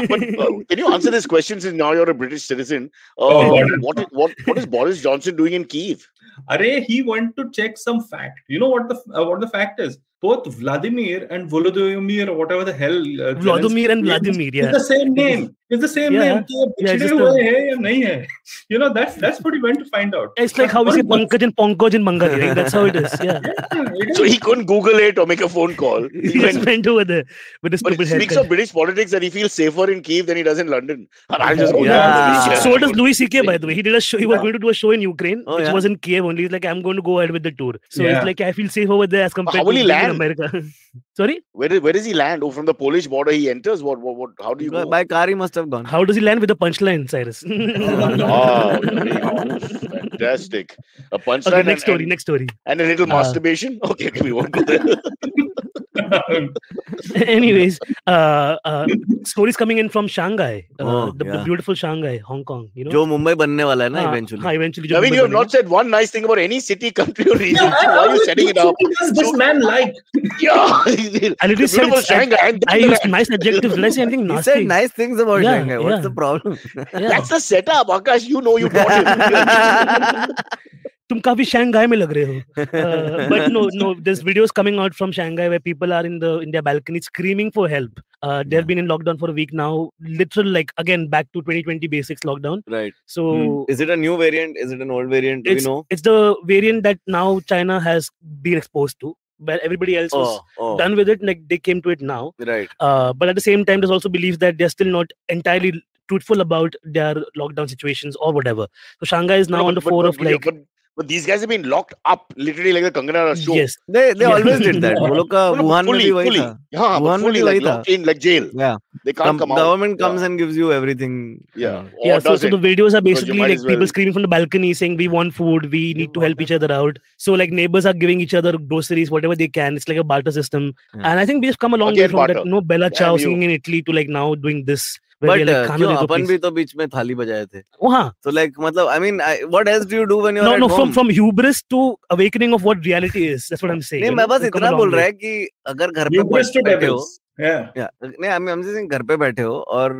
but uh, can you answer this question since now you're a British citizen? Uh, what, is, what, what is Boris Johnson doing in Kyiv? Arey, he went to check some fact. You know what the uh, what the fact is? Both Vladimir and Volodymyr or whatever the hell. Uh, Vladimir and Vladimir, yeah. It's the same name. It's the same yeah. name. Yeah, it's the... You know, that's that's what he went to find out. It's like how we say Pankaj and Pankaj and Mangali. Right? That's how it is. Yeah. yeah it is. So he couldn't Google it or make a phone call. He, he went, went over there with his stupid head. But it speaks of British politics that he feels safer in Kyiv than he does in London. And I'll just go yeah. there. So does Louis C K, by the way. He did a show. He was yeah. going to do a show in Ukraine, oh, which yeah. was in Kyiv only. He's like, I'm going to go ahead with the tour. So yeah. it's like, I feel safe over there as compared to land? In America. Sorry? Where, did, where does he land? Oh, from the Polish border he enters? What? What? what how do you go? By car he must have gone. How does he land with a punchline, Cyrus? oh, fantastic. A punchline. Okay, next and, story, and, next story. And a little uh, masturbation? Okay, okay, we won't go there. Anyways, uh, uh, stories coming in from Shanghai. Uh, oh, the yeah. beautiful Shanghai, Hong Kong. You know? Jo Mumbai banne wala hai na ah, eventually. Ah, eventually jo I mean, Mumbai you have not said one nice thing about any city, country or region. Yeah, so why are you setting it up? Does this so, man like? Yeah. And it is said, Shanghai. I, I used nice adjectives. Did I say anything nasty? He said nice things about yeah, Shanghai. What's yeah. the problem? Yeah. That's the setup, Akash. You know you bought him. Tum kafi Shanghai mein lag rahe ho. Uh, but no, no, there's videos coming out from Shanghai where people are in the in their balcony screaming for help. Uh, they've been in lockdown for a week now. Literal, like again, back to twenty twenty basics lockdown. Right. So, mm. is it a new variant? Is it an old variant? Do you know? It's the variant that now China has been exposed to. Where everybody else was oh, oh. done with it, like they came to it now. Right. Uh, but at the same time, there's also belief that they're still not entirely truthful about their lockdown situations or whatever. So Shanghai is now no, on the but, floor but, of like. But, But these guys have been locked up, literally like the Kangana show. Yes, they they yeah. always did that. They yeah. no, Wuhan fully, fully. Yeah, Wuhan fully like locked in, like jail. Yeah, they can't Com- come out. Government comes yeah. and gives you everything. Yeah, yeah. So, so the videos are basically so like well. people screaming from the balcony, saying we want food, we need to help each other out. So like neighbors are giving each other groceries, whatever they can. It's like a barter system, yeah. and I think we've come a long Again, way from barter. that. You know, Bella Ciao yeah, singing in Italy to like now doing this. But अपन भी तो बीच में थाली बजाए थे। हाँ। So like मतलब I mean I, what else do you do when you're no, at no, home? No no from from hubris to awakening of what reality is. That's what I'm saying. नहीं मैं बस इतना बोल रहा है कि अगर घर पे बैठे हो Yeah. Yeah. नहीं, I'm just saying घर पे बैठे हो और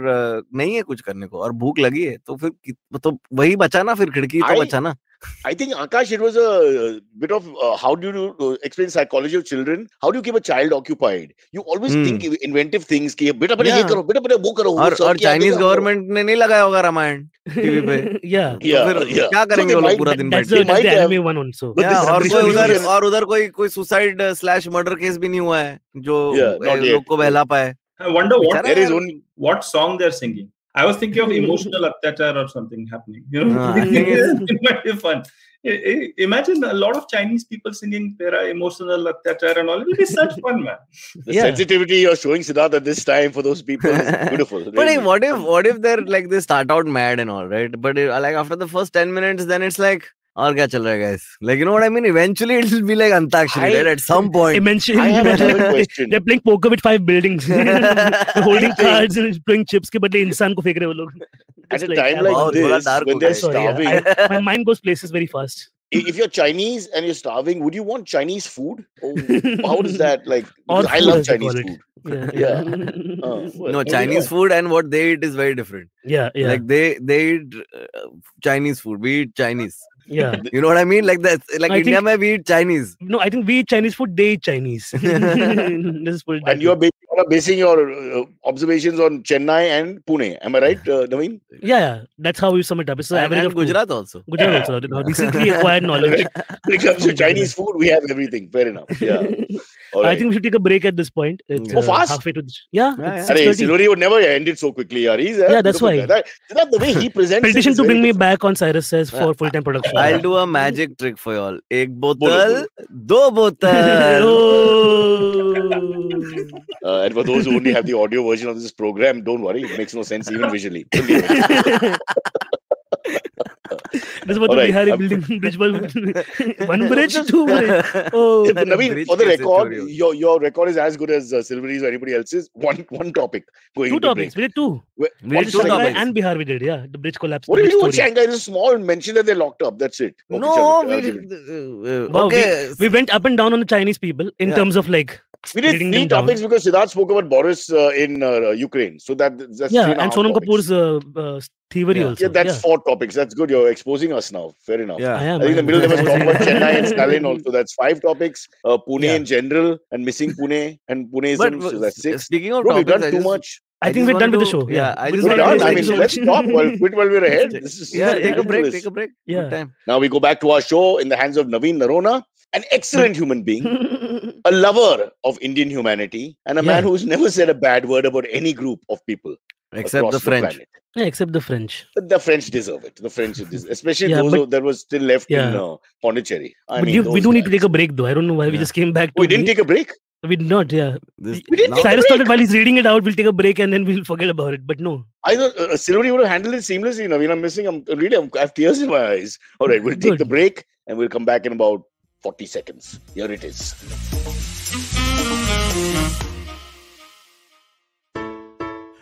नहीं है कुछ करने को और भूख लगी है तो फिर तो वही बचाना फिर खिड़की तो बचाना. I think, Akash, it was a bit of uh, how do you explain psychology of children? How do you keep a child occupied? You always hmm. think inventive things. Ki, beta, beta, yeah. ye karo, beta, beta, wo karo, aur, aur Chinese government ne nahi lagaya hoga Ramayana T V pe. Yeah. Yeah. So, yeah. Kya karenge so log pura दिन बैठ के? That's the anime one also. Yeah. और कोई उधर और उधर कोई कोई suicide slash murder case भी नहीं हुआ है जो लोग को बहला पाए. I wonder what there is only what song they're singing. I was thinking of emotional attack or something happening. You know, it might be fun. Imagine a lot of Chinese people singing their emotional attack and all. It will be such fun, man. The yeah. sensitivity you're showing, Siddharth, at this time for those people is beautiful. But hey, what if what if they're like they start out mad and all, right? But it, like after the first ten minutes, then it's like. Aur kya chal raha hai guys? Like, you know what I mean? Eventually, it will be like Antariksh, right? At some point. Eventually, I have another question. They're playing poker with five buildings. Holding cards and playing chips. But they insan ko fek rahe wo log. At a like, time like wow, this, when they're starving. Sorry, yeah. I, my mind goes places very fast. If you're Chinese and you're starving, would you want Chinese food? Oh, how does that like? I love Chinese food. Yeah. yeah. Uh, well, no, Chinese food and what they eat is very different. Yeah, yeah. Like they they eat uh, Chinese food. We eat Chinese. Yeah. You know what I mean? Like that. Like I India, think, mein we eat Chinese. No, I think we eat Chinese food. They eat Chinese. Just put it and you're basing, you're basing your uh, observations on Chennai and Pune. Am I right, uh, Naveen? Yeah, yeah. That's how we sum it up. It's the and, average and of Gujarat food. also. Gujarat yeah. also. Recently acquired knowledge. When it comes to Chinese food, we have everything. Fair enough. Yeah. All right. I think we should take a break at this point. It's, oh, uh, fast? Halfway to the... Yeah. yeah, yeah. Array, Silverie would never end it so quickly. Yaar. He's, uh, yeah, that's why. That, that the way he presents Petition to bring me back on Cyrus Says for full-time production. I'll do a magic trick for y'all. Ek botal, do botal. Uh, and for those who only have the audio version of this program, don't worry. It makes no sense even visually. That's what all the right. Bihari building bridge was. One bridge, two bridge. Oh, yeah, Naveen, for the record, your, your record is as good as uh, Silverie's or anybody else's. One one topic. Going two topics. Break. We did two. We, we did two topics. And Bihar we did, yeah. The bridge collapsed. What did you do with Shanghai? It's small mention that they're locked up. That's it. Okay, no, we, did, uh, wow, okay. we we went up and down on the Chinese people in yeah. terms of like. We did three topics down. Because Siddharth spoke about Boris uh, in uh, Ukraine. So that that's yeah, and, and Sonam Kapoor's uh, uh, theory yeah. also. Yeah, that's yeah. four topics. That's good. You're exposing us now. Fair enough. Yeah, I am. I think the middle there was talk about Chennai and Stalin also. That's five topics. Uh, Pune yeah. in general and missing Pune and Puneism. But, so that's six. Speaking of Bro, topics, we've done I too just... much. I, I think we're done to, with the show. Yeah, I just we're done. To, I mean, let's stop while, quit while we're ahead. This is yeah, take a break. Take a break. Yeah. Good time. Now we go back to our show in the hands of Naveen Narona, an excellent human being, a lover of Indian humanity, and a yeah. man who's never said a bad word about any group of people. Except the French. The yeah, except the French. But the French deserve it. The French deserve it. Especially yeah, those but, that was still left yeah. in uh, Pondicherry. I but mean, you, we do guys. need to take a break though. I don't know why yeah. we just came back. To we didn't me. take a break? We did not, yeah. This, we didn't Cyrus thought that while he's reading it out, we'll take a break and then we'll forget about it. But no. I thought uh, Silverie would have handled it seamlessly. You know, I mean, I'm missing. I'm really, I'm, I have tears in my eyes. All right, we'll take Good. the break and we'll come back in about forty seconds. Here it is.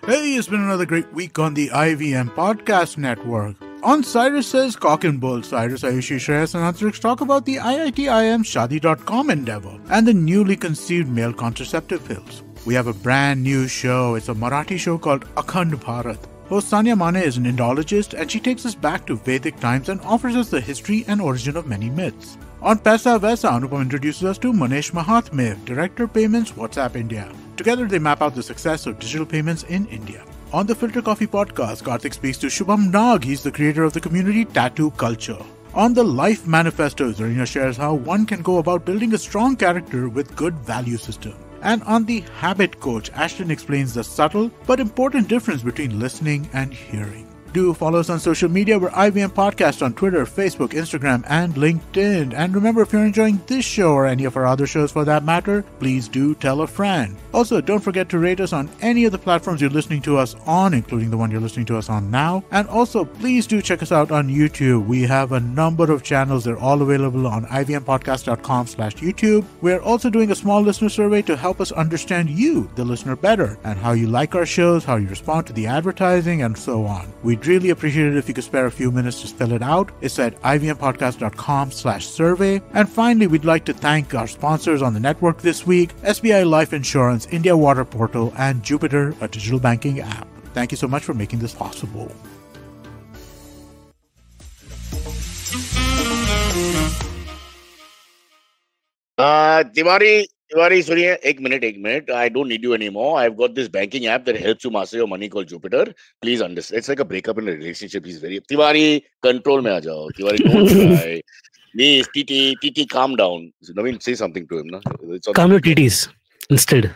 Hey, it's been another great week on the I V M Podcast Network. On Cyrus Says Cock and Bull, Cyrus, Ayushi, Shreyas and Antariksh talk about the I I T I M Shadi dot com endeavor and the newly conceived male contraceptive pills. We have a brand new show. It's a Marathi show called Akhand Bharat. Host Sanya Mane is an Indologist and she takes us back to Vedic times and offers us the history and origin of many myths. On Paisa Vaisa, Anupam introduces us to Manesh Mahathmev, Director of Payments, WhatsApp India. Together, they map out the success of digital payments in India. On the Filter Coffee podcast, Karthik speaks to Shubham Nag. He's the creator of the community Tattoo Culture. On the Life Manifesto, Zarina shares how one can go about building a strong character with good value system. And on the Habit Coach, Ashton explains the subtle but important difference between listening and hearing. Do follow us on social media. We're I V M Podcast on Twitter, Facebook, Instagram, and LinkedIn. And remember, if you're enjoying this show or any of our other shows for that matter, please do tell a friend. Also, don't forget to rate us on any of the platforms you're listening to us on, including the one you're listening to us on now. And also, please do check us out on YouTube. We have a number of channels. They're all available on I V M podcast dot com slash YouTube. We're also doing a small listener survey to help us understand you, the listener, better and how you like our shows, how you respond to the advertising, and so on. We We'd really appreciate it if you could spare a few minutes to spell it out. It's at I V M podcast dot com slash survey. And finally, we'd like to thank our sponsors on the network this week, S B I Life Insurance, India Water Portal, and Jupiter, a digital banking app. Thank you so much for making this possible. Uh, Tiwari, Tiwari, Surya, one minute, one minute. I don't need you anymore. I've got this banking app that helps you master your money called Jupiter. Please understand. It's like a breakup in a relationship. He's very... Tiwari, control me. Ajao. Tiwari, don't cry. Please, T T, T T, calm down. Naveen, say something to him. Na? Calm your T Ts instead.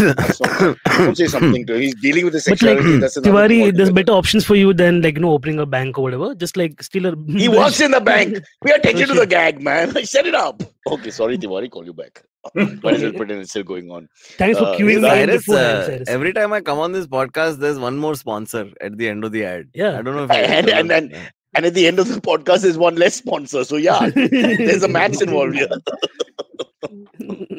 Not, don't say something to him. He's dealing with the sexuality. Like, that's Tiwari, there's better options for you than like you know, opening a bank or whatever. Just like steal a... He works in the bank. We are taking to the gag, man. Shut it up. Okay, sorry, Tiwari. Call you back. But it's pretend it's still going on. Thanks for queuing uh, Cyrus, uh, every time I come on this podcast, there's one more sponsor at the end of the ad. Yeah, I don't know if I and, and then yeah. and at the end of the podcast, there's one less sponsor. So yeah, there's a match involved here.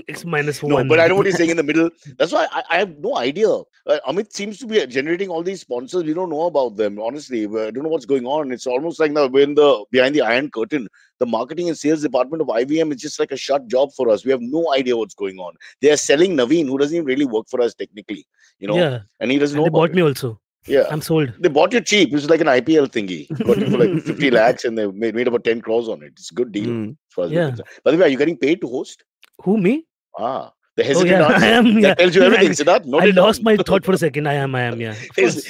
It's minus no, one. But I know what he's saying in the middle. That's why I, I have no idea. Uh, Amit seems to be generating all these sponsors. We don't know about them. Honestly, I don't know what's going on. It's almost like now we're in the behind the iron curtain. The marketing and sales department of I V M is just like a shut job for us. We have no idea what's going on. They are selling Naveen, who doesn't even really work for us technically, you know. Yeah. And he doesn't and know. They bought it. Me also. Yeah, I'm sold. They bought you cheap. It was like an I P L thingy. Got you for like fifty lakhs, and they made made about ten crores on it. It's a good deal. Mm. As yeah. As by the way, are you getting paid to host? Who, me? Ah, the hesitant oh, yeah. answer. I am, that yeah. tells you everything, Siddharth. I lost my thought for a second. I am, I am, yeah.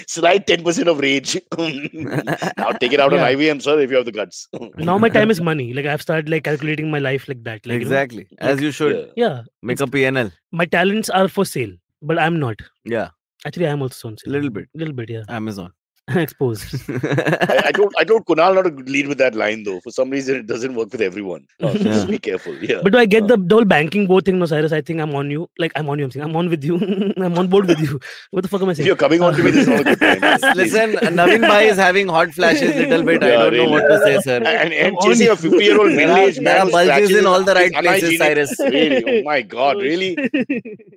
Slide ten percent of rage. Now take it out yeah. on I V M, sir, if you have the guts. Now my time is money. Like I've started like calculating my life like that. Like, exactly. You know, as like, you should. Yeah. Make a P and L. My talents are for sale, but I'm not. Yeah. Actually, I am also on sale. A little bit. A little bit, yeah. Amazon. Exposed. I, I told I told Kunal not to lead with that line though. For some reason, it doesn't work with everyone. Oh, so yeah. Just be careful. Yeah. But do I get uh. the, the whole banking board thing, no, Cyrus? I think I'm on you. Like I'm on you. I'm saying I'm on with you. I'm on board with you. What the fuck am I saying? If you're coming on to me, this is all good. Listen, Naveen Bhai is having hot flashes a little bit. Yeah, I don't really know what to say, sir. And, and chasing a fifty-year-old middle-aged man. Bulges in all the right places, Cyrus. Really? Oh my God! Really?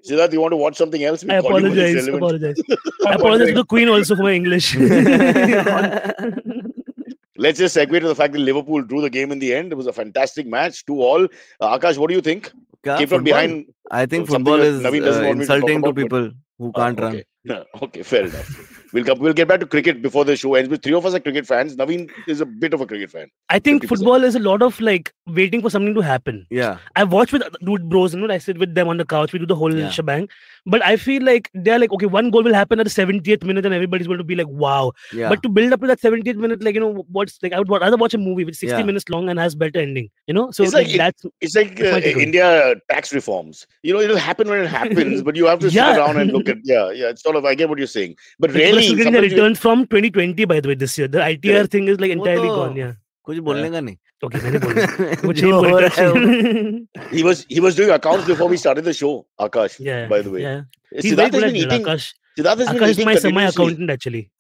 Siddharth, you want to watch something else? We I apologize. I apologize. I apologize to the Queen also for my English. Let's just segue to the fact that Liverpool drew the game in the end. It was a fantastic match, two all. Uh, Akash, what do you think? Yeah, Came from behind. I think football is uh, insulting to, to people about, who can't uh, okay. run. No, okay, fair enough. We'll come. We'll get back to cricket before the show ends. But three of us are cricket fans. Naveen is a bit of a cricket fan. I think fifty percent football is a lot of like waiting for something to happen. Yeah, I watch with dude bros. You know, I sit with them on the couch. We do the whole yeah. shebang. But I feel like they're like, okay, one goal will happen at the seventieth minute, and everybody's going to be like, wow. Yeah. But to build up to that seventieth minute, like you know, what's like I would rather watch a movie which is sixty yeah. minutes long and has better ending. You know, so it's like, like it, that's it's like uh, India tax reforms. You know, it'll happen when it happens, but you have to yeah. sit down and look at yeah, yeah. It's sort of I get what you're saying, but really, getting the returns you... from twenty twenty by the way this year. The I T R yeah. thing is like entirely gone. Yeah. Kuch bolne ka nahi. Okay, he was he was doing accounts before we started the show, Akash. Yeah, by the way. Yeah. Siddharth has been eating. Akash, Siddharth has Akash been is eating my semi accountant actually.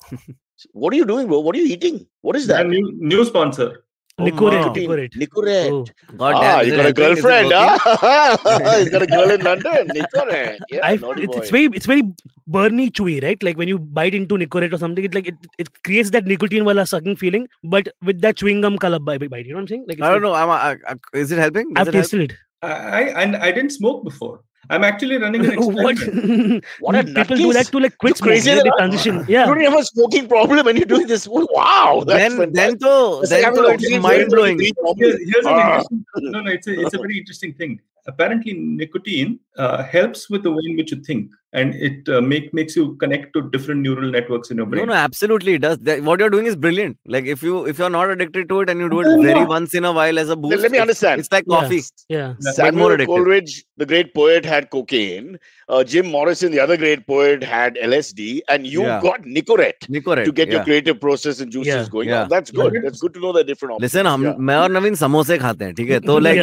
What are you doing, bro? What are you eating? What is that? New, new sponsor. Oh, Nicorette. Nicorette. Nicorette. Oh. God ah, damn, you got a girlfriend, huh? He's got a girl in London. Nicorette. Yeah, it's, it's very, it's very burny chewy, right? Like when you bite into Nicorette or something, it like it, it creates that nicotine while sucking feeling, but with that chewing gum color bite. You know what I'm saying? Like I don't like, know. I'm, I, I, is it helping? Does I've it tasted help? It. I, I I didn't smoke before. I'm actually running an experiment. What? What people do that to like quick crazy they transition. Yeah. You don't have a smoking problem and you're doing this. Wow. That's then then to, then to it's mind blowing. Here's, here's ah. an interesting. No, no, it's a, it's a very interesting thing. Apparently, nicotine uh, helps with the way in which you think, and it uh, make makes you connect to different neural networks in your brain. No, no, absolutely, it does. That, what you're doing is brilliant. Like if you if you're not addicted to it and you do it oh, very yeah. once in a while as a boost. Let, let me understand. It's like coffee. Yeah. yeah. Samuel Coleridge, the great poet, had cocaine. Uh, Jim Morrison, the other great poet, had L S D, and you yeah. got Nicorette, Nicorette to get yeah. your creative process and juices yeah. going. Yeah. Oh, that's good. Yeah. That's good to know the different options. Listen, hum, yeah. main aur Naveen samosa khate hain, theek hai? So like,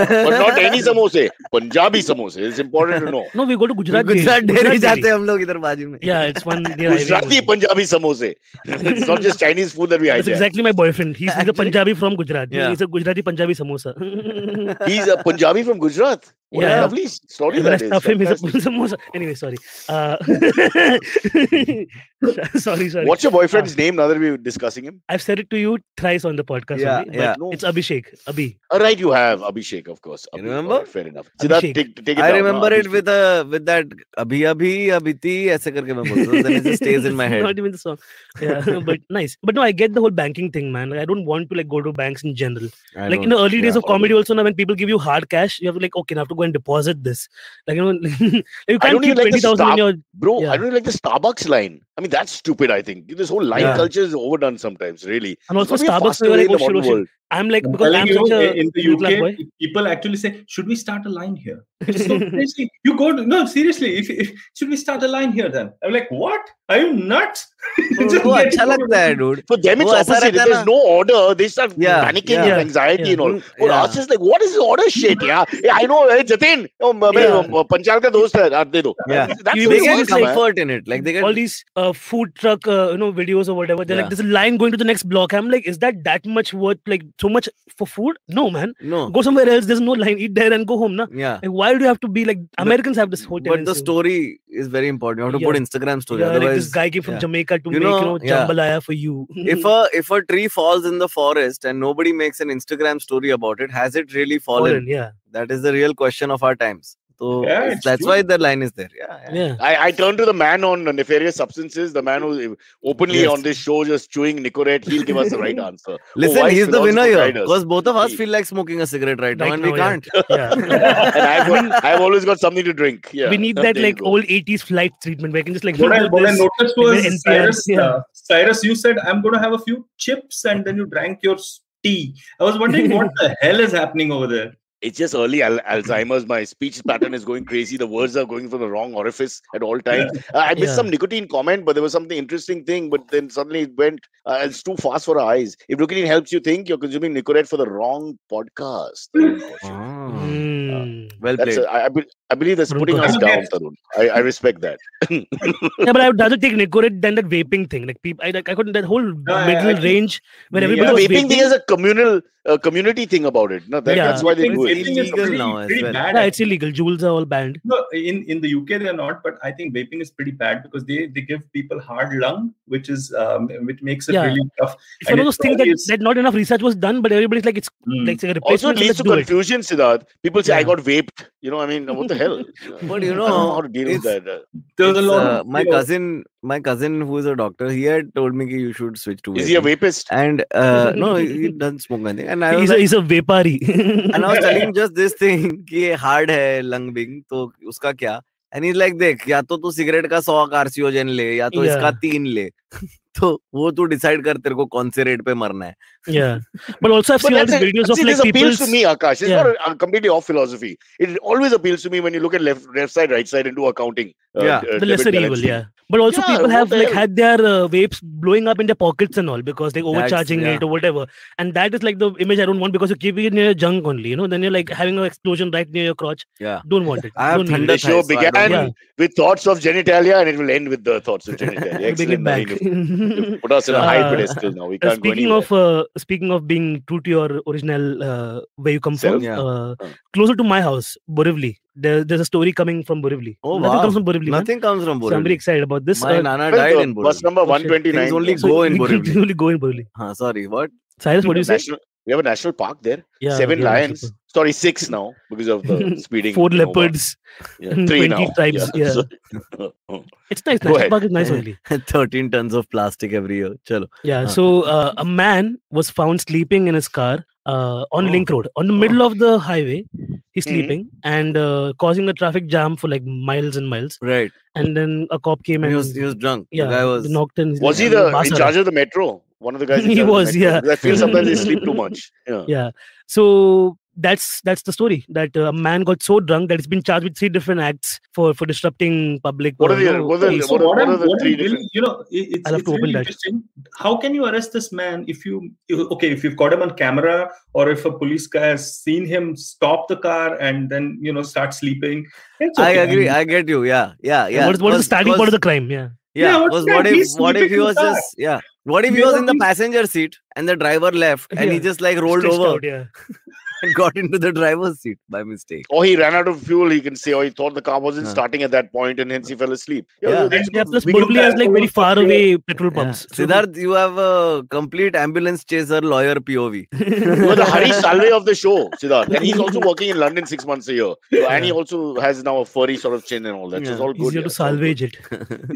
but not any samosa. Punjabi samosa. It's important to know. No, we go to Gujarat. Gujarat dairy jate hum log idhar baaju mein. Yeah, it's one. Gujarati Punjabi samosa. It's not just Chinese food that we have. That's exactly my boyfriend. He's Actually, a Punjabi from Gujarat. Yeah. He's a Gujarati Punjabi samosa. He's a Punjabi from Gujarat. What yeah. a lovely story that is. Him is a samosa. Anyway, sorry. Uh, sorry, sorry. What's your boyfriend's ah. name now that we're discussing him? I've said it to you thrice on the podcast. Yeah, only, yeah. No. It's Abhishek. Abhi. All right, you have Abhishek, of course. Abhi, you remember? Fair enough. Siddharth, take, take it I down, remember no, it with a with that Abhi Abhi Abiti. Aise karke main then it just stays in my head. Not even the song. Yeah, but nice. But no, I get the whole banking thing, man. Like, I don't want to like go to banks in general. I like in the early yeah, days of comedy, also now when people give you hard cash, you have to like okay, now I have to go and deposit this. Like you know, you can't keep twenty thousand in your bro. Yeah. I don't like the Starbucks line. I mean, that's stupid, I think. This whole line yeah. culture is overdone sometimes, really. And also Starbucks, we were like, oh, should, should. I'm like, because I'm such a in the U K, people actually say, should we start a line here? So seriously, you go to, no, seriously, if, if should we start a line here then? I'm like, what? Are you nuts? For them, it's opposite. If there's no order, they start yeah, panicking yeah, and anxiety yeah, and all. For yeah. us, it's like, what is this order shit? Yeah, yeah I know. Hey, Jatin, oh, yeah. Panchal ka dost hai, aap de do. Yeah. That's you, they get comfort in it. Like they get all these uh, food truck, uh, you know, videos or whatever. They're yeah. like, there's a line going to the next block. I'm like, is that that much worth? Like so much for food? No, man. No. Go somewhere else. There's no line. Eat there and go home, na. Yeah. Like, why do you have to be like Americans have this whole? But the story is very important. You have to put Instagram story. Otherwise, this guy came from Jamaica to. You know, know yeah. jambalaya for you. if a if a tree falls in the forest and nobody makes an Instagram story about it, has it really fallen? fallen yeah. That is the real question of our times. So yeah, that's true. Why the line is there. Yeah, yeah. yeah. I, I turn to the man on nefarious substances, the man who openly yes. on this show just chewing Nicorette. He'll give us the right answer. Listen, oh, he's the winner here because both of us he, feel like smoking a cigarette right now, right and now, we yeah. can't. Yeah. and I've, got, I've always got something to drink. Yeah. We need that there like old eighties flight treatment where I can just like. What I, what I noticed was Cyrus. Yeah. Uh, Cyrus, you said I'm going to have a few chips, and then you drank your tea. I was wondering what the hell is happening over there. It's just early al- Alzheimer's. My speech pattern is going crazy. The words are going for the wrong orifice at all times. Yeah. Uh, I missed yeah. some nicotine comment, but there was something interesting thing. But then suddenly it went, uh, it's too fast for our eyes. If nicotine helps you think, you're consuming Nicorette for the wrong podcast. mm. uh, well that's played. A, I, I, be, I believe that's Brunko. Putting us down, Tarun. I, I respect that. yeah, but I would rather take Nicorette than that vaping thing. Like people, I, like, I couldn't, that whole uh, middle yeah, range where yeah. everybody was vaping. Vaping thing is a communal, uh, community thing about it. No, that, yeah. That's why they do it. It's illegal pretty, now pretty well. Bad, yeah, it's illegal. Jewels are all banned. No, in, in the U K they are not, but I think vaping is pretty bad because they, they give people hard lung, which is um, which makes it yeah. really tough. It's and one of those things that, that not enough research was done, but everybody's like it's mm. like a replacement. Also, it leads to confusion, it. Siddharth. People say yeah. I got vaped. You know, I mean, what the hell? But you know, I don't know how to deal with that. There's a lot. Uh, my cousin, my cousin who is a doctor, he had told me you should switch to. Vaping. Is he a vapist? And uh, no, he doesn't smoke anything. And I was he's like, a, he's a vapari. and I was telling him just this thing कि ये hard है lung being तो उसका क्या? And he's like देख या तो तू cigarette का one hundred carcinogen ले या तो इसका तीन ले तो वो तू decide कर तेरे को कौन से rate पे मरना है. Yeah, but also I've seen all these videos of like people. This appeals to me, Akash. It's yeah. not a completely off philosophy. It always appeals to me when you look at left, left side, right side, and do accounting. Uh, yeah, uh, the lesser evil. Balance. Yeah, but also yeah, people have like had their uh, vapes blowing up in their pockets and all because they're overcharging yeah. it or whatever. And that is like the image I don't want because you keep it near your junk only. You know, then you're like having an explosion right near your crotch. Yeah, don't want it. I have thunder. The show so began yeah. with thoughts of genitalia, and it will end with the thoughts of genitalia. Excellent. Back. Put us in a high pedestal now. We can't. Speaking of. Speaking of being true to your original uh, where you come Self, from, yeah. uh, oh. closer to my house, Borivali, there, there's a story coming from Borivali. Oh, Nothing wow. comes from Borivali. Nothing man. comes from Borivali. So I'm very excited about this. My uh, Nana died uh, in Borivali. Bus number one twenty-nine. Things only so go in Borivali. Things only go in Borivali. Huh, sorry, what? Cyrus, what do you say? National, we have a national park there. Yeah, Seven lions. Park. Sorry, six now because of the speeding. Four leopards. Yeah, three twenty now. Tribes. Yeah. yeah. So, it's nice. National park is nice only. Thirteen tons of plastic every year. Chalo. Yeah. Huh. So uh, a man was found sleeping in his car uh, on oh. Link Road, on the middle oh. of the highway. He's mm-hmm. sleeping and uh, causing a traffic jam for like miles and miles. Right. And then a cop came and he was he was drunk. Yeah. The guy was knocked in. Was he the in charge of the metro? One of the guys. He was. Yeah. I feel sometimes they sleep too much. Yeah. Yeah. So. That's that's the story that a uh, man got so drunk that he's been charged with three different acts for, for disrupting public. What are the three different? You know, it, it's, it's really interesting. How can you arrest this man if you, okay, if you've got him on camera or if a police guy has seen him stop the car and then, you know, start sleeping? Okay. I agree. I get you. Yeah. Yeah. Yeah. What is, what was, is the starting was, part of the crime? Yeah. Yeah. yeah was, what if what if he was car. just, yeah. What if he was in the passenger seat and the driver left and yeah. he just like rolled over? Out, yeah. and got into the driver's seat by mistake. Or he ran out of fuel, he can say, or he thought the car wasn't huh. starting at that point and hence he fell asleep. Yeah, yeah. yeah plus Borivali has like very far away petrol pumps. Yeah. Siddharth, you have a complete ambulance chaser lawyer P O V. You're the Hari Salve of the show, Siddharth. And he's also working in London six months a year. So, and he also has now a furry sort of chin and all that. Yeah. So it's all good. Easier yeah. to salvage it.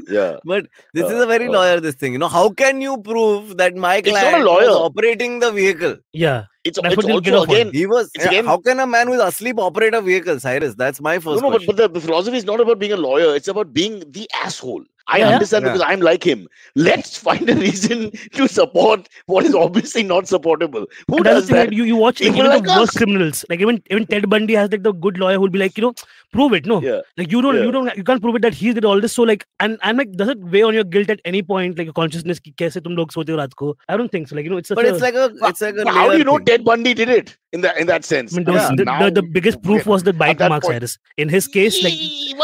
yeah. But this uh, is a very uh, lawyer, this thing. You know, how can you prove that my client was operating the vehicle? Yeah. It's, it's also again, he was, it's yeah, again, how can a man who's asleep operate a vehicle, Cyrus? That's my first no, no, question. But, but the philosophy is not about being a lawyer. It's about being the asshole. I yeah. understand yeah. because I'm like him. Let's find a reason to support what is obviously not supportable. Who and does that? Like you, you watch like, even like the us. worst criminals. Like even, even Ted Bundy has like the good lawyer who'll be like, you know, prove it. No, yeah. like you don't, yeah. you don't, you can't prove it that he did all this. So like, and I'm like, does it weigh on your guilt at any point? Like your consciousness, ki kaise tum log sote ho raat ko? I don't think so. Like you know, it's a. But it's like a. It's like a how do you know thing. Ted Bundy did it in that in that sense? I mean, yeah. the, now, the, the biggest proof yeah. was the bite marks, Cyrus. In his case, like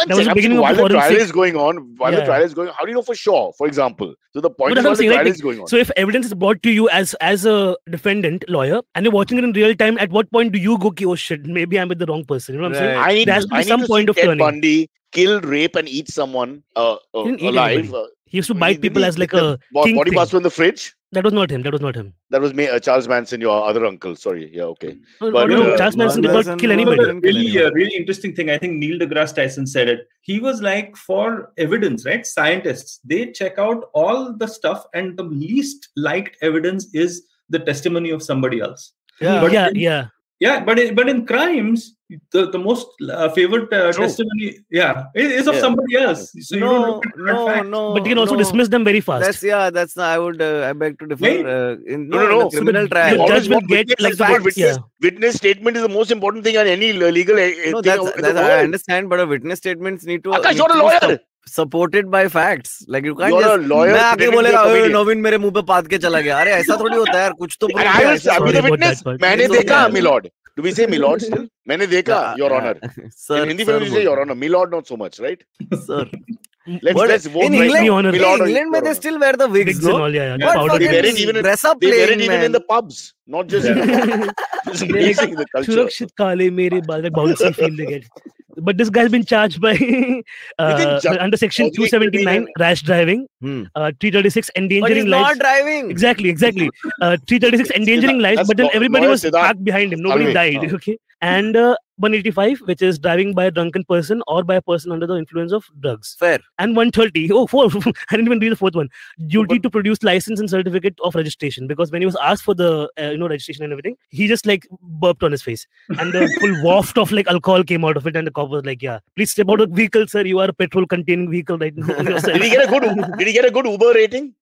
that was the beginning of the trial is going on. While the trial is going on, how do you know for sure, for example? So the point is what the trial is going on. So if evidence is brought to you as as a defendant lawyer and you're watching it in real time, at what point do you go, oh shit, maybe I'm with the wrong person? You know what I'm saying? I need, there has to be some point of turning. Bundy kill, rape and eat someone uh, uh, alive. Uh, he used to bite he, people he, as like a body parts in the fridge. That was not him. That was not him. That was me, uh, Charles Manson, your other uncle. Sorry. Yeah, okay. No, but, no, uh, Charles Manson did not kill anybody. Really, uh, really interesting thing. I think Neil deGrasse Tyson said it. He was like, for evidence, right? Scientists, they check out all the stuff and the least liked evidence is the testimony of somebody else. Yeah, but yeah, in, yeah. Yeah, but in, but in crimes, the, the most uh, favored uh, testimony yeah, is of yeah. somebody else. So no, you don't look at no, fact. no. But you can also no. dismiss them very fast. That's, yeah, that's not, I would, uh, I beg to differ. Uh, in, no, no, no. In the criminal so trial. The judge will get like the witness, yeah. witness statement is the most important thing on any legal uh, no, thing. That's, that's I understand, but a witness statements need to... Akash, you're a lawyer! Supported by facts. Like you can't you're just... Lawyer I will be the witness. I milord. Do we say milord still? Maine dekha, your honor. Sir, in Hindi, sir, we say your honor. Milord not so much, right? Sir. Let's, but let's vote in right England, in England they still wear the wigs. Bro. All, yeah, yeah. But they wear it even, dress up they wear it even in the pubs, not just, yeah. just mixing the culture. But this guy's been charged by uh, under section two seventy-nine, rash driving, hmm. uh, three thirty-six, endangering lives. But he's not driving. Exactly, exactly. Uh, three thirty-six, endangering lives, but then everybody was parked behind him. Nobody died, okay? And uh, one eighty-five, which is driving by a drunken person or by a person under the influence of drugs. Fair. And one thirty. Oh, four. I didn't even read the fourth one. Duty but, to produce license and certificate of registration. Because when he was asked for the uh, you know registration and everything, he just like burped on his face. And the full waft of like alcohol came out of it. And the cop was like, yeah, please step out of the vehicle, sir. You are a petrol-containing vehicle right now. Did he get a good, did he get a good Uber rating?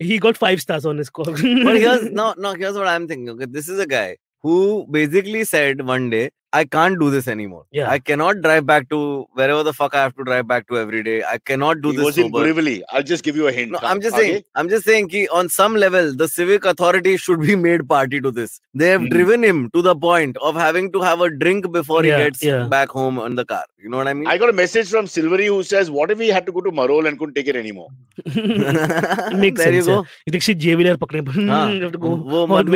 He got five stars on his call. But here's, no, no, here's what I'm thinking. Okay, this is a guy who basically said one day, I can't do this anymore. Yeah. I cannot drive back to wherever the fuck I have to drive back to every day. I cannot do he this was in Borivali. I'll just give you a hint. No, I'm just okay. saying, I'm just saying ki on some level, the civic authority should be made party to this. They have mm. driven him to the point of having to have a drink before yeah, he gets yeah. back home on the car. You know what I mean? I got a message from Silverie who says, what if he had to go to Marol and couldn't take it anymore? It makes there sense. You go. You think she J V R pakne you have to go.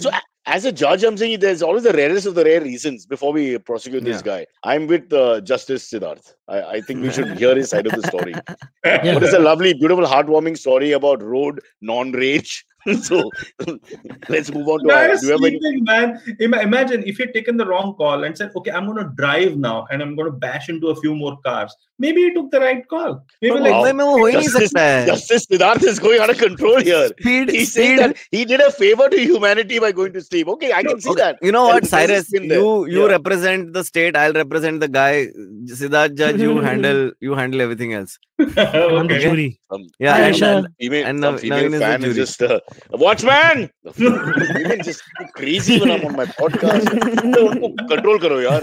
So, as a judge, I'm saying there's always the rarest of the rare reasons before we prosecute yeah. this guy. I'm with uh, Justice Siddharth. I, I think we should hear his side of the story. Yeah. But it's a lovely, beautiful, heartwarming story about road non-rage. So let's move on to our, do you have any... man. Imagine if you'd taken the wrong call and said, okay, I'm going to drive now and I'm going to bash into a few more cars. Maybe he took the right call. Maybe oh, like, wow. Justice, Justice Siddharth is going out of control here. Speed, He's speed. saying that he did a favor to humanity by going to sleep. Okay, I can see okay. that. You know what, Cyrus, you, you yeah. represent the state. I'll represent the guy. Siddharth Judge, you handle you handle everything else. I'm the jury. Um, yeah, and, and, female, and the, female is fan the jury. Is just... Uh, Watchman! Women just go crazy when I'm on my podcast. Control karo yaar.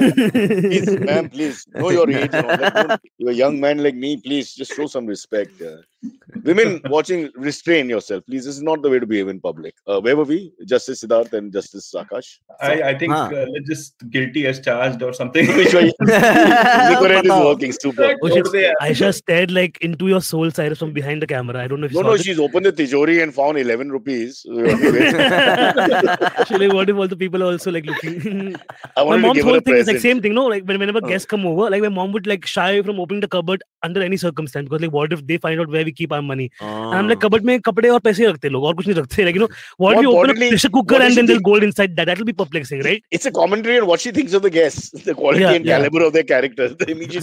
Please, ma'am, please. Know your age and all that. You're a young man like me. Please, just show some respect. Women watching, restrain yourself, please. This is not the way to behave in public. Uh, where were we? Justice Siddharth and Justice Akash. I, I think huh. uh, just guilty as charged or something. Which one? Nicorette is working super. Oh, Aisha stared like into your soul, Cyrus, from behind the camera. I don't know if you No, no, it. She's opened the Tijori and found eleven rupees. She's like, what if all the people are also like looking? I my mom's whole thing is like same thing, no? Like when, whenever oh. guests come over, like my mom would like shy from opening the cupboard under any circumstance because like what if they find out where we keep our money? Oh. And I'm like, cupboard mein kapde aur paise rakhte log, aur kuch nahi rakhte. Like, you know, what, what if you open a pressure cooker and then there's gold inside that? That'll be perplexing, right? It's a commentary on what she thinks of the guests, the quality yeah, and yeah. caliber of their characters.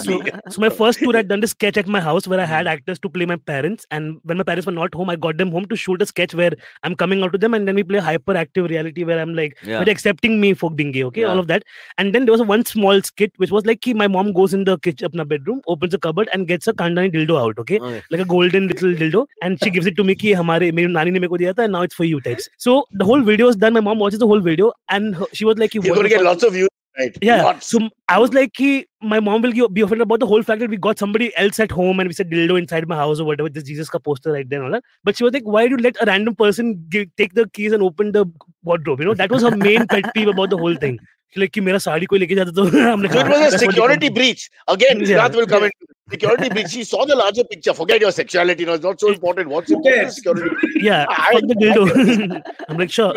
So, so my first tour, I'd done this sketch at my house where I had actors to play my parents, and when my parents were not home, I got them home to shoot a sketch where I'm coming out to them, and then we play hyperactive reality where I'm like, yeah. they're accepting me for dingy, okay, yeah. all of that. And then there was a one small skit which was like, my mom goes in the kitchen, apna bedroom, opens a cupboard and gets a Kangana dildo out, okay, oh, yeah. like a golden little dildo, and she gives it to me, ki hamare meri nani ne meko diya tha, and now it's for you types. So the whole video is done. My mom watches the whole video, and her, she was like, you're going to get lots of views. Right. Yeah. Lots. So I was like, ki, my mom will be offended about the whole fact that we got somebody else at home and we said dildo inside my house or whatever. This Jesus ka poster right there and all that. But she was like, why do you let a random person give, take the keys and open the wardrobe? You know, that was her main pet peeve about the whole thing. Like, ki mera sari koi leke jata toh. So it was a security breach. Again, yeah. Siddharth will come in. Security breach. She saw the larger picture. Forget your sexuality. No, it's not so important. What's important is security. Yeah. I, fuck the dildo. I'm like, sure.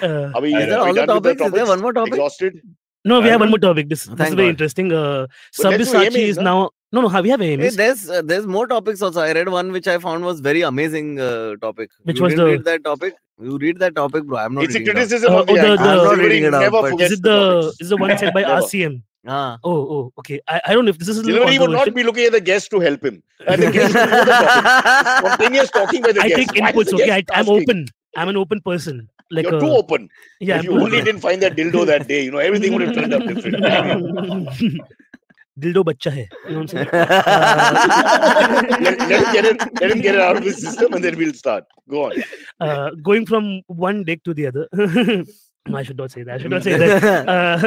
Uh, are we, is there all the topics? Is there one more topic? Exhausted? No, we have one more topic. This, this is very interesting. Uh, Sabri Sachi is now... No, no, we have A M As. Hey, there's, uh, there's more topics also. I read one which I found was very amazing uh, topic. Which you was didn't the... read that topic? You read that topic, bro. I'm not it's reading it. It's a criticism uh, of oh, the, the, the I'm not reading it out. Is it the, is the one said by R C M? Ah. Oh, oh, okay. I, I don't know if this is a little controversial. He would not be looking at the guest to help him. And the guest will know the topic. Spontaneous talking by the guest. I take inputs, okay? I'm open. I'm an open person. Like You're a, too open. Yeah, if you only didn't find that dildo that day, you know, everything would have turned up different. Dildo bachcha hai. You know what I'm saying? Uh, let, let, him get it, let him get it out of his system and then we'll start. Go on. Uh, going from one dick to the other. No, I should not say that. I should not say that. Uh,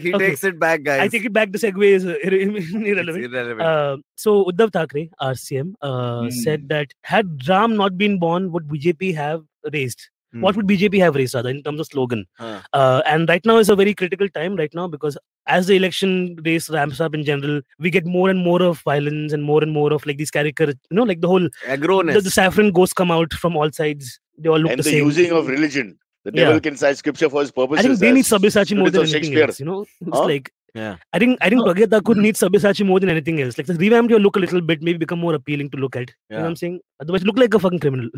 he okay. takes it back, guys. I take it back. The segue is uh, irrelevant. irrelevant. Uh, so, Uddhav Thackeray, R C M, uh, mm. said that had Ram not been born, would B J P have raised? Mm. What would B J P have raised, rather, in terms of slogan? Huh. Uh, and right now is a very critical time right now because as the election race ramps up in general, we get more and more of violence and more and more of like these caricatures, you know, like the whole... Agroness. The, the saffron ghosts come out from all sides. They all look and the, the same. And the using of religion. The devil yeah. can cite scripture for his purposes. I think they need Sabri Sachi more than anything else. You know, it's huh? like yeah. I think I think oh. Pragya Thakur needs Sabri Sachi more than anything else. Like, just revamp your look a little bit, maybe become more appealing to look at. Yeah. You know what I'm saying? Otherwise, you look like a fucking criminal.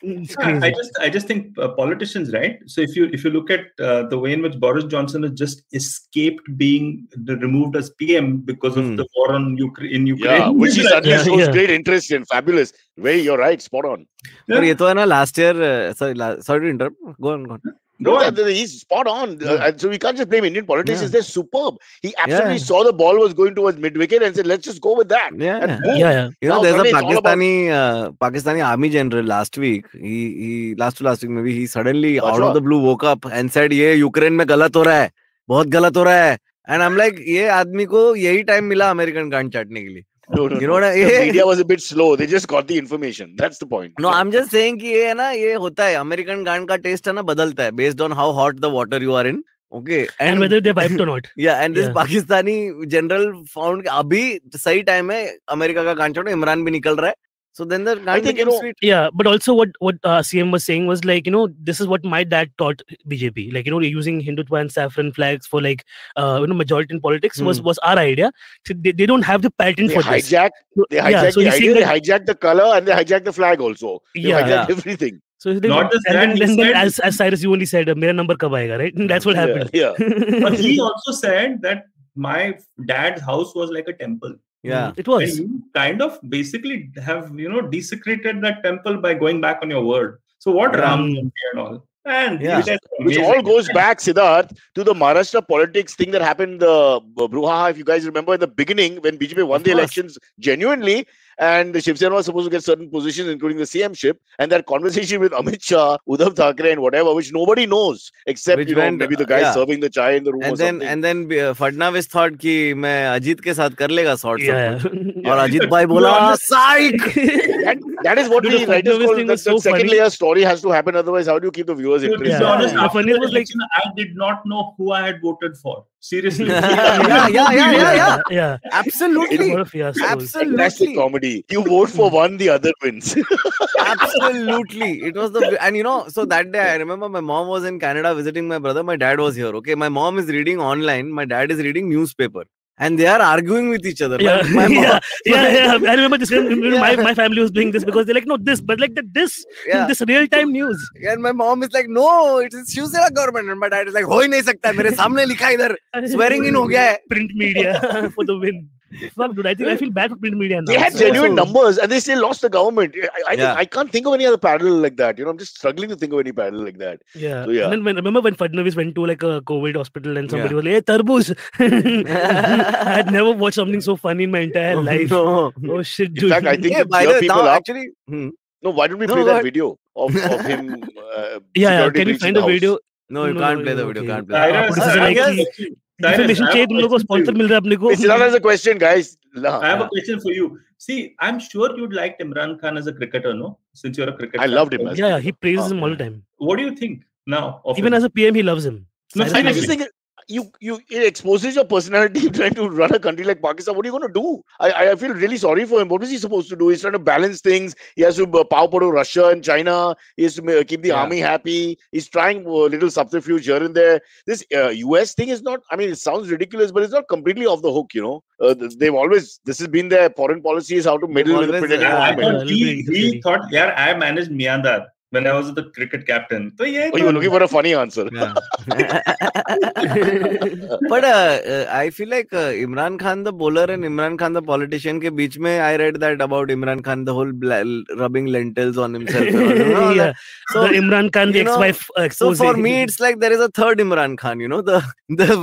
It's crazy. I just I just think uh, politicians, right? So if you if you look at uh, the way in which Boris Johnson has just escaped being the, removed as P M because mm. of the war on Ukra- in Ukraine, yeah, which is suddenly yeah, shows yeah. great interest and fabulous. Way you're right, spot on. Yeah. But yeto hai na last year. Uh, sorry, last, sorry to interrupt. Go on, go on. No, no, he's spot on. Yeah. Uh, so we can't just blame Indian politics. Yeah. They're superb. He absolutely yeah. saw the ball was going towards mid-wicket and said, let's just go with that. Yeah, yeah. yeah. You know, now, there's Sunday, a Pakistani about... uh, Pakistani army general last week. He, he last to last week maybe he suddenly Achha. out of the blue woke up and said, "Ye Ukraine mein galat ho raha hai, bahut galat ho raha hai." And I'm like, "Ye aadmi ko yehi time mila American gun chatne ke liye." No, no, you know no. what? The media was a bit slow. They just got the information. That's the point. No, I'm just saying कि ये है ना ये होता है American gun का taste है ना बदलता है based on how hot the water you are in. Okay. And, and whether they wiped or not. Yeah. And yeah. this Pakistani general found अभी सही time है America का gun छोड़ो इमरान भी निकल रहा है. So then the I think, you know, sweet. Yeah, but also what what uh, C M was saying was like, you know, this is what my dad taught B J P, like, you know, using Hindutva and saffron flags for like uh, you know, majority in politics mm. was was our idea. So they, they don't have the pattern they for hijack, this. They hijack. Yeah, so the idea, that, they hijack the color and they hijack the flag also. They yeah, hijack yeah. everything. So not like, just and then, then, then as as Cyrus, you only said, uh, "Mera number kab aayega," right? And that's what happened. Yeah. yeah. But he also said that my dad's house was like a temple. Yeah, it was. And you kind of basically have, you know, desecrated that temple by going back on your word. So what yeah. Ram and all. And yeah. Amazing. Which all goes back, Siddharth, to the Maharashtra politics thing that happened, the brouhaha, if you guys remember, in the beginning when B J P won the elections genuinely, and the Shiv Sena was supposed to get certain positions, including the C M ship, and that conversation with Amit Shah, Uddhav Thackeray and whatever, which nobody knows, except which you know, went, maybe the guy yeah. serving the chai in the room and or then, something. And then uh, Fadnavis thought ki main Ajit ke saath kar lega sort yeah. something. Aur Ajit bhai bola, psych! that, that is what Dude, we writers call, that, that so second funny. Layer story has to happen, otherwise how do you keep the viewers interested? Yeah. Yeah. Yeah. After the election, I did not know who I had voted for. Seriously. yeah, yeah, yeah, yeah, yeah, yeah. Absolutely. Absolutely. That's the comedy. You vote for one, the other wins. Absolutely. It was the, and you know, so that day I remember my mom was in Canada visiting my brother. My dad was here. Okay. My mom is reading online. My dad is reading newspaper. And they are arguing with each other. Yeah, my, my yeah, yeah, yeah. I remember this. My, my family was doing this because they're like, no, this, but like that, this, yeah. this real-time news. Yeah, and my mom is like, no, it is Shivsena government. And my dad is like, ho hi nahi sakta. Mere samne likha idhar. Swearing in ho gaya hai. Print media for the win. Fuck, dude, I think I feel bad for print media now. They had genuine so, numbers and they still lost the government. I, I, think, yeah. I can't think of any other parallel like that. You know, I'm just struggling to think of any parallel like that. Yeah. So, yeah. And then when, remember when Fadnavis went to like a COVID hospital and somebody yeah. was like, hey, Tarbooz. I had never watched something so funny in my entire life. No. Oh, shit, dude. In fact, I think yeah, by the, people now, up, actually, hmm. No, why don't we no, play that video of, of him? Uh, yeah, yeah, can you find the video? No, you no, can't no, play no, the video. Okay. Can't play I the Information chain, sponsor mil raha apne ko. Siddharth has a question, guys. La, I have yeah. a question for you. See, I'm sure you'd liked Imran Khan as a cricketer, no? Since you're a cricketer. I loved him. As yeah, yeah, he praises oh. him all the time. What do you think now? Of Even him? As a P M, he loves him. No, I just think you, you, it exposes your personality trying to run a country like Pakistan. What are you going to do? I, I feel really sorry for him. What is he supposed to do? He's trying to balance things. He has to power to Russia and China. He has to keep the yeah. army happy. He's trying a little subterfuge here and there. This uh, U S thing is not, I mean, it sounds ridiculous, but it's not completely off the hook, you know. Uh, they've always, this has been their foreign policy is how to meddle with the political environment. He, he thought, yeah, I managed Myanmar. When I was the cricket captain. So yeah, oh, you were looking for a funny answer. Yeah. But uh, uh, I feel like uh, Imran Khan the bowler and Imran Khan the politician ke beech mein, I read that about Imran Khan the whole rubbing lentils on himself. Know, yeah. So the Imran Khan the ex-wife. Uh, so for me it's like there is a third Imran Khan, you know, the, the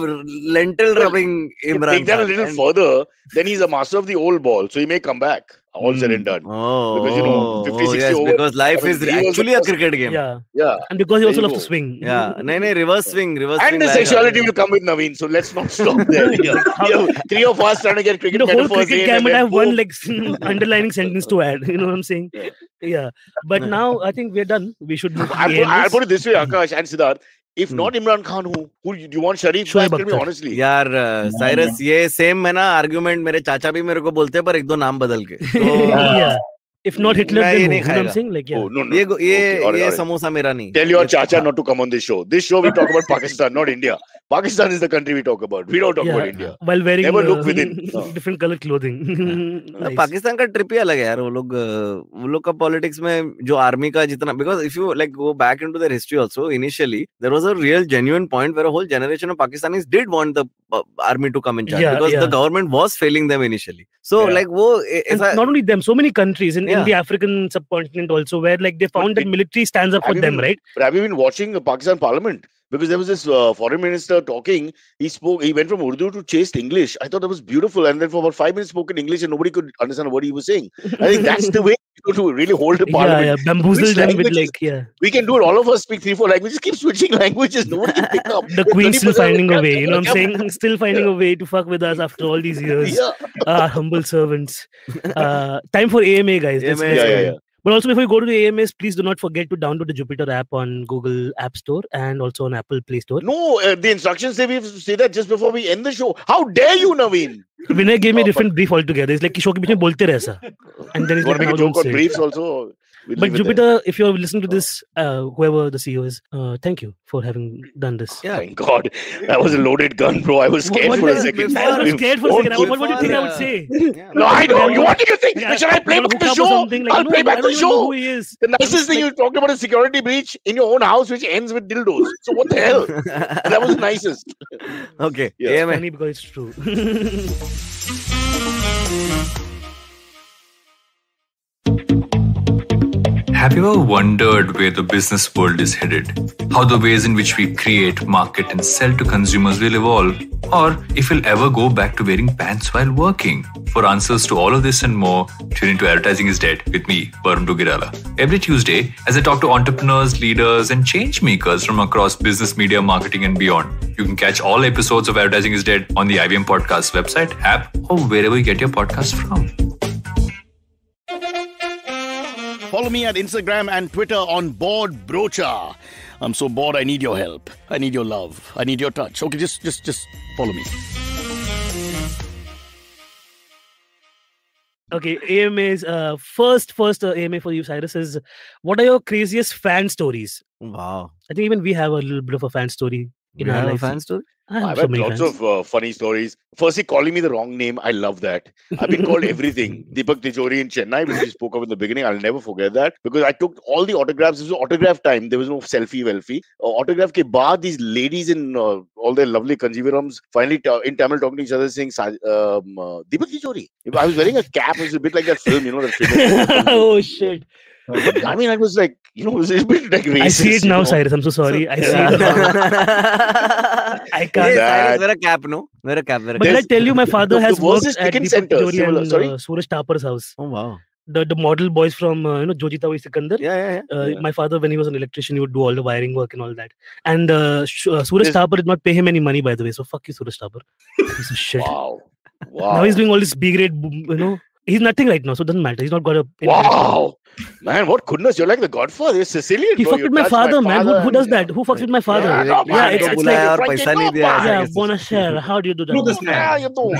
lentil rubbing well, Imran Khan. Take that a little and further, then he's a master of the old ball. So he may come back. All said and done. Oh, because you know, fifty, sixty yes, over, because life is actually a cricket game. Yeah, yeah. And because he also loves to swing. Yeah, no, no, reverse swing, reverse. And swing the sexuality will come with Naveen, so let's not stop there. yeah. Yeah. Three of us trying to get cricket. The whole cricket game would have boom. One like underlining sentence to add. You know what I'm saying? Yeah. yeah. But now I think we're done. We should. I'll put it this way, Akash and Siddharth. If hmm. not Imran Khan, who, who do you want Sharif? Tell me honestly. Yaar, uh, yeah, Cyrus, yeah. ye same hai na argument. Mere chacha bhi mere ko bolte hai, par ek do naam badal ke. So, yeah. If not Hitler, then who? You know what I'm saying? Like, yeah. Oh, no, no. Ye, ye, okay, all right, ye all right. samosa mera nahi. Tell your yes, chacha yeah. not to come on this show. This show we talk about Pakistan, not India. Pakistan is the country we talk about. We don't talk yeah. about India. While wearing Never look uh, within. No. different color clothing. nice. Pakistan ka trip hi alag hai yaar. Wo log, wo log ka politics mein jo army ka jitna, because if you like go back into their history also, initially there was a real genuine point where a whole generation of Pakistanis did want the uh, army to come in charge yeah, because yeah. the government was failing them initially. So yeah. like wo, and I, not only them, so many countries in, yeah. in the African subcontinent also where like they found but that it, military stands up for them, been, right? But have you been watching the Pakistan Parliament? Because there was this uh, foreign minister talking, he spoke, he went from Urdu to chaste English. I thought that was beautiful. And then for about five minutes spoke in English and nobody could understand what he was saying. I think that's the way you know, to really hold the parliament. Yeah, yeah. Bamboozle them with like, yeah. We can do it. All of us speak three, four languages. Keep switching languages. Nobody can pick up. The queen's still finding a way. You know what I'm saying? Still finding yeah. a way to fuck with us after all these years. Yeah. Our humble servants. Uh, time for A M A, guys. A M A, yeah, yeah, yeah. But also before you go to the A M As, please do not forget to download the Jupiter app on Google App Store and also on Apple Play Store. No, uh, the instructions say we have to say that just before we end the show. How dare you, Naveen? Vinay gave me a different brief altogether. It's like show ke beech mein bolte raha sa. And then it's like make a joke on briefs also. We'll but Jupiter, if you're listening to this, uh, whoever the C E O is, uh, thank you for having done this. Yeah. Thank God. That was a loaded gun, bro. I was scared what, what for a second. I was scared for a second. What, what do you think yeah. I would say? Yeah. No, I know. You, what do you think? Yeah. Should I play back the show? Like, I'll no, play back the show. The nicest thing you talked about is security breach in your own house, which ends with dildos. So what the hell? That was the nicest. Okay. Yeah, yeah, man. Funny because it's true. Have you ever wondered where the business world is headed? How the ways in which we create, market and sell to consumers will evolve? Or if we'll ever go back to wearing pants while working? For answers to all of this and more, tune into Advertising is Dead with me, Varun Dugirala. Every Tuesday, as I talk to entrepreneurs, leaders and change makers from across business, media, marketing and beyond. You can catch all episodes of Advertising is Dead on the I V M Podcast website, app or wherever you get your podcasts from. Follow me at Instagram and Twitter on Bored Brocha. I'm so bored, I need your help. I need your love. I need your touch. Okay, just, just, just follow me. Okay, A M A's uh, first, first uh, A M A for you, Cyrus, is what are your craziest fan stories? Wow. I think even we have a little bit of a fan story. You know, yeah, fan story? I've had so lots fans. of uh, funny stories. Firstly, calling me the wrong name. I love that. I've been called everything. Deepak Tijori in Chennai, which we spoke of in the beginning. I'll never forget that because I took all the autographs. It was autograph time. There was no selfie, welfie. Uh, autograph ke baad, these ladies in uh, all their lovely kanjivarams finally ta- in Tamil talking to each other saying, um, uh, Deepak Tijori. I was wearing a cap. It was a bit like that film, you know. That film. Oh, shit. I mean, I was like, you know, it was a bit like racist. I see it now, you know? Cyrus. I'm so sorry. So, I see yeah. it now. I can't. Cyrus, wear a cap, no? Wear a cap, wear a cap. But I tell you, my father the, has the worst worked at Deepak Tijori uh, Suraj Tapar's house. Oh, wow. The, the model boys from, uh, you know, Jojita Vai Sikandar. Yeah, yeah, yeah. Uh, yeah. My father, when he was an electrician, he would do all the wiring work and all that. And uh, Sh- uh, Suraj yes. Tapar did not pay him any money, by the way. So, fuck you, Suraj Tapar. Piece of shit. Wow. Wow. Now he's doing all this B-grade, you know. He's nothing right now, so it doesn't matter. He's not got a... Wow! Man, what goodness. You're like the Godfather. You're Sicilian. He fucked with my father, my father, man. Who, who does that? Who fucks yeah. with my father? Yeah, yeah, yeah, it's, it's like... Yeah, Bonasera. How do you do that? Look yeah, you do.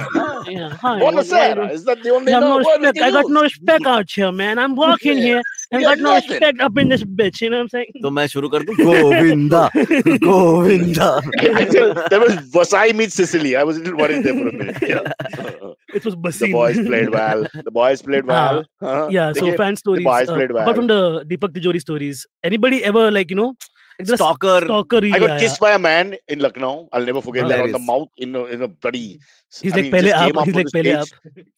yeah, Bonasera. Is that the only... No respect. I got no respect out here, man. I'm working yeah. here. I got no respect up in this bitch. You know what I'm saying? So, I start with Govinda. Govinda. That was Vasai meets Sicily. I was a little worried there for a minute. Yeah. It was Basin. The boys played well. The boys played well. Uh, uh, yeah, so fan stories. The boys uh, played well. Apart from the Deepak Tijori stories, anybody ever like, you know, stalker. stalker I got yeah, kissed yeah. by a man in Lucknow. I'll never forget oh, that. On the mouth in a, in a bloody... He's I like, mean, Pele up. He's like, Pele up.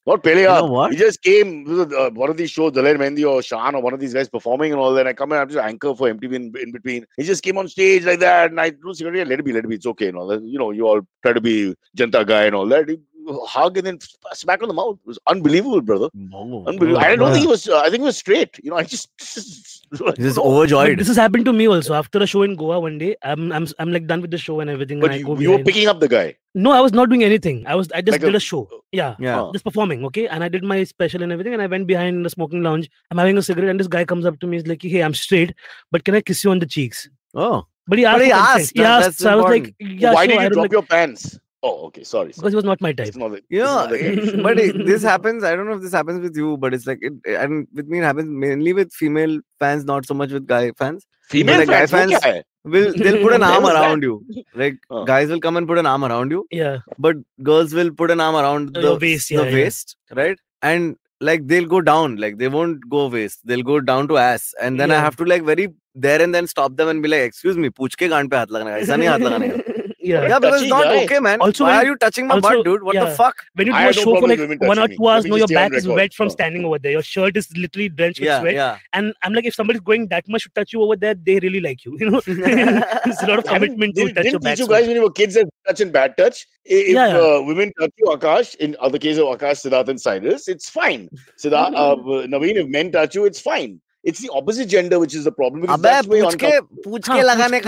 Not Pele up. You know what? He just came to uh, one of these shows, Dalair Mehndi or Shan or one of these guys performing and all that. And I come and I'm just anchor for M T V in, in between. He just came on stage like that. And I do security. Let it be, let it be. It's okay and all that. You know, you all try to be Janta guy and all that. He, hug and then smack on the mouth. It was unbelievable, brother. No, unbelievable. No, I don't no. think he was, uh, I think he was straight. You know, I just... just this is overjoyed. But this has happened to me also. After a show in Goa one day, I'm I'm, I'm like done with the show and everything. But and you, I go you were picking up the guy? No, I was not doing anything. I was I just like did a, a show. Yeah. yeah. Just performing, okay? And I did my special and everything and I went behind the smoking lounge. I'm having a cigarette and this guy comes up to me. He's like, hey, I'm straight, but can I kiss you on the cheeks? Oh. But he asked. But he asked. He asked. So I was like, yeah, why sure. did you drop like, your pants? Oh, okay. Sorry. Because it was not my type. Not the, yeah. But it, this happens. I don't know if this happens with you, but it's like, it, and with me, it happens mainly with female fans, not so much with guy fans. Female like fans? Guy fans okay. will, they'll put an arm around you. Like, oh. guys will come and put an arm around you. Yeah. But girls will put an arm around the, waist, yeah, the yeah. waist, right? And like, they'll go down. Like, they won't go waist. They'll go down to ass. And then yeah. I have to like very there and then stop them and be like, excuse me, pooch ke gaan pe haath lagana hai. Aisa nahi haath lagana hai. Yeah, yeah because it's not guy. okay, man. Also, Why when, are you touching my also, butt, dude? What yeah. the fuck? When you do I a show for like one or two hours, no, your back is wet from oh. standing over there. Your shirt is literally drenched yeah, with sweat. Yeah. And I'm like, if somebody's going that much to touch you over there, they really like you. You know, it's a lot of commitment I mean, to touch your back. Didn't teach you guys when you were kids that touch and bad touch? If yeah, yeah. Uh, women touch you, Akash, in uh, the case of Akash, Siddharth and Cyrus, it's fine. Siddharth, uh, Naveen, if men touch you, it's fine. It's the opposite gender which is the problem. Because that's way uncomfortable. Where do you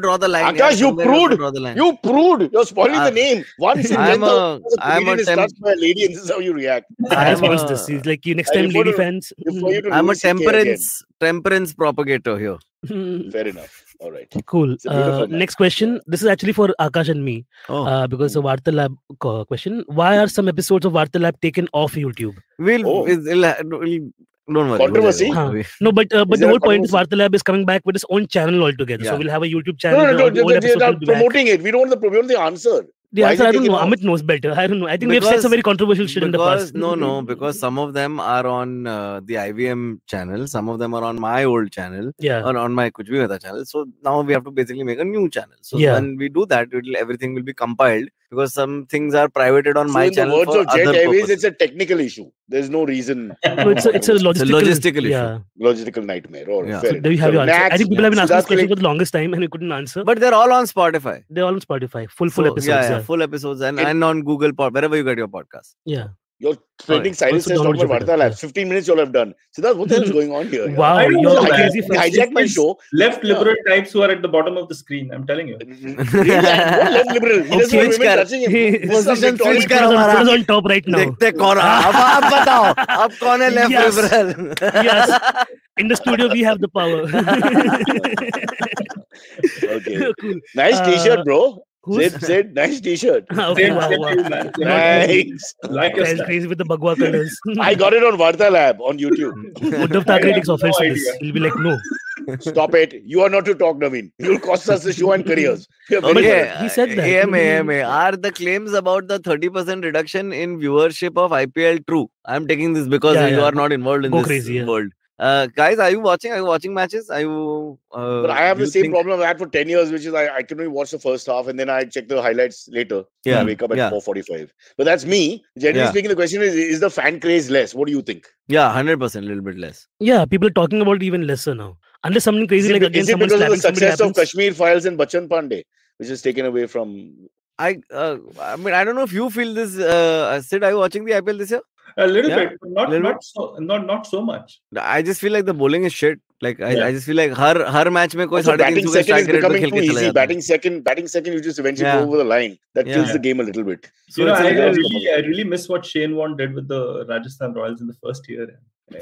draw the line? Akash, you prude. You prude. You're spoiling uh, the name. Once in gender, I'm a touched by a lady and this is how you react. I watched this. He's like, you next time, lady fans. I'm a temperance temperance propagator here. Fair enough. All right. Cool. Uh, next question. This is actually for Akash and me. Oh. Uh, because the Vartalab question. Why are some episodes of Vartalab taken off YouTube? We'll, oh. we'll, we'll don't worry. Controversy? Huh. No, but uh, but the whole point is Vartalab is coming back with its own channel altogether. Yeah. So we'll have a YouTube channel. No, no, no. no, no they are promoting back. it. We don't want the, we want the answer. The Why answer, I don't know. Amit knows better. I don't know. I think because, we have said some very controversial shit because, in the past. No, no. Because some of them are on uh, the I V M channel. Some of them are on my old channel. Yeah. Or on my Kuch Bhi Hota channel. So now we have to basically make a new channel. So yeah. when we do that, it'll, everything will be compiled. because some things are privated on so my in channel. In the words for of Jet Airways, purposes. It's a technical issue. There's no reason. No, it's, a, it's a logistical, logistical yeah. issue. Logistical nightmare. Or yeah. so there you have so your answer. Max, I think people have been asking this question for the longest time and we couldn't answer. But they're all on Spotify. They're all on Spotify. Full, full so, episodes. Yeah, yeah, yeah, full episodes and, and, and on Google, wherever you get your podcast. Yeah. You're trending Cyrus Says talking about Vartalab. fifteen minutes you all have done. Siddharth, what the hell is going on here? Wow. I don't know. I hijacked my show. Left liberal types who are at the bottom of the screen. I'm telling you. Left liberal. He doesn't want women touching him. He's on top right now. Ab kaun hai left liberal? Yes. In the studio, we have the power. Okay. Cool. Nice t-shirt, bro. Zid, Zid, nice t-shirt. Okay, wow, wow. Nice. nice. Like I was crazy with the Bagua colors. I got it on Vartalab on YouTube. Uddhav Thackeray takes offense to this. He'll be like, no. Stop it. You are not to talk, Naveen. You'll cost us the show and careers. Okay. He said that. A M A, A M A. Are the claims about the thirty percent reduction in viewership of I P L true? I'm taking this because yeah, you yeah. are not involved in Go this crazy, yeah. world. Uh, guys, are you watching? Are you watching matches? Are you? Uh, but I have the same think... problem I had for ten years, which is I, I can only watch the first half and then I check the highlights later. Yeah, I wake up at yeah. four forty-five. But that's me. Generally yeah. speaking, the question is: is the fan craze less? What do you think? Yeah, hundred percent, a little bit less. Yeah, people are talking about it even lesser now. Unless something crazy like again, is it because of the success of Kashmir Files and Bachchan Pandey, which is taken away from? I uh, I mean, I don't know if you feel this. Uh, Sid, are you watching the I P L this year? A little yeah. bit, but not little not so not not so much. I just feel like the bowling is shit. Like I, yeah. I just feel like her her match me koi. So batting second is becoming too easy. Batting second, batting second, you just eventually yeah. go over the line. That yeah. kills yeah. the game a little bit. So you know, I, like I really I really miss what Shane Warne did with the Rajasthan Royals in the first year.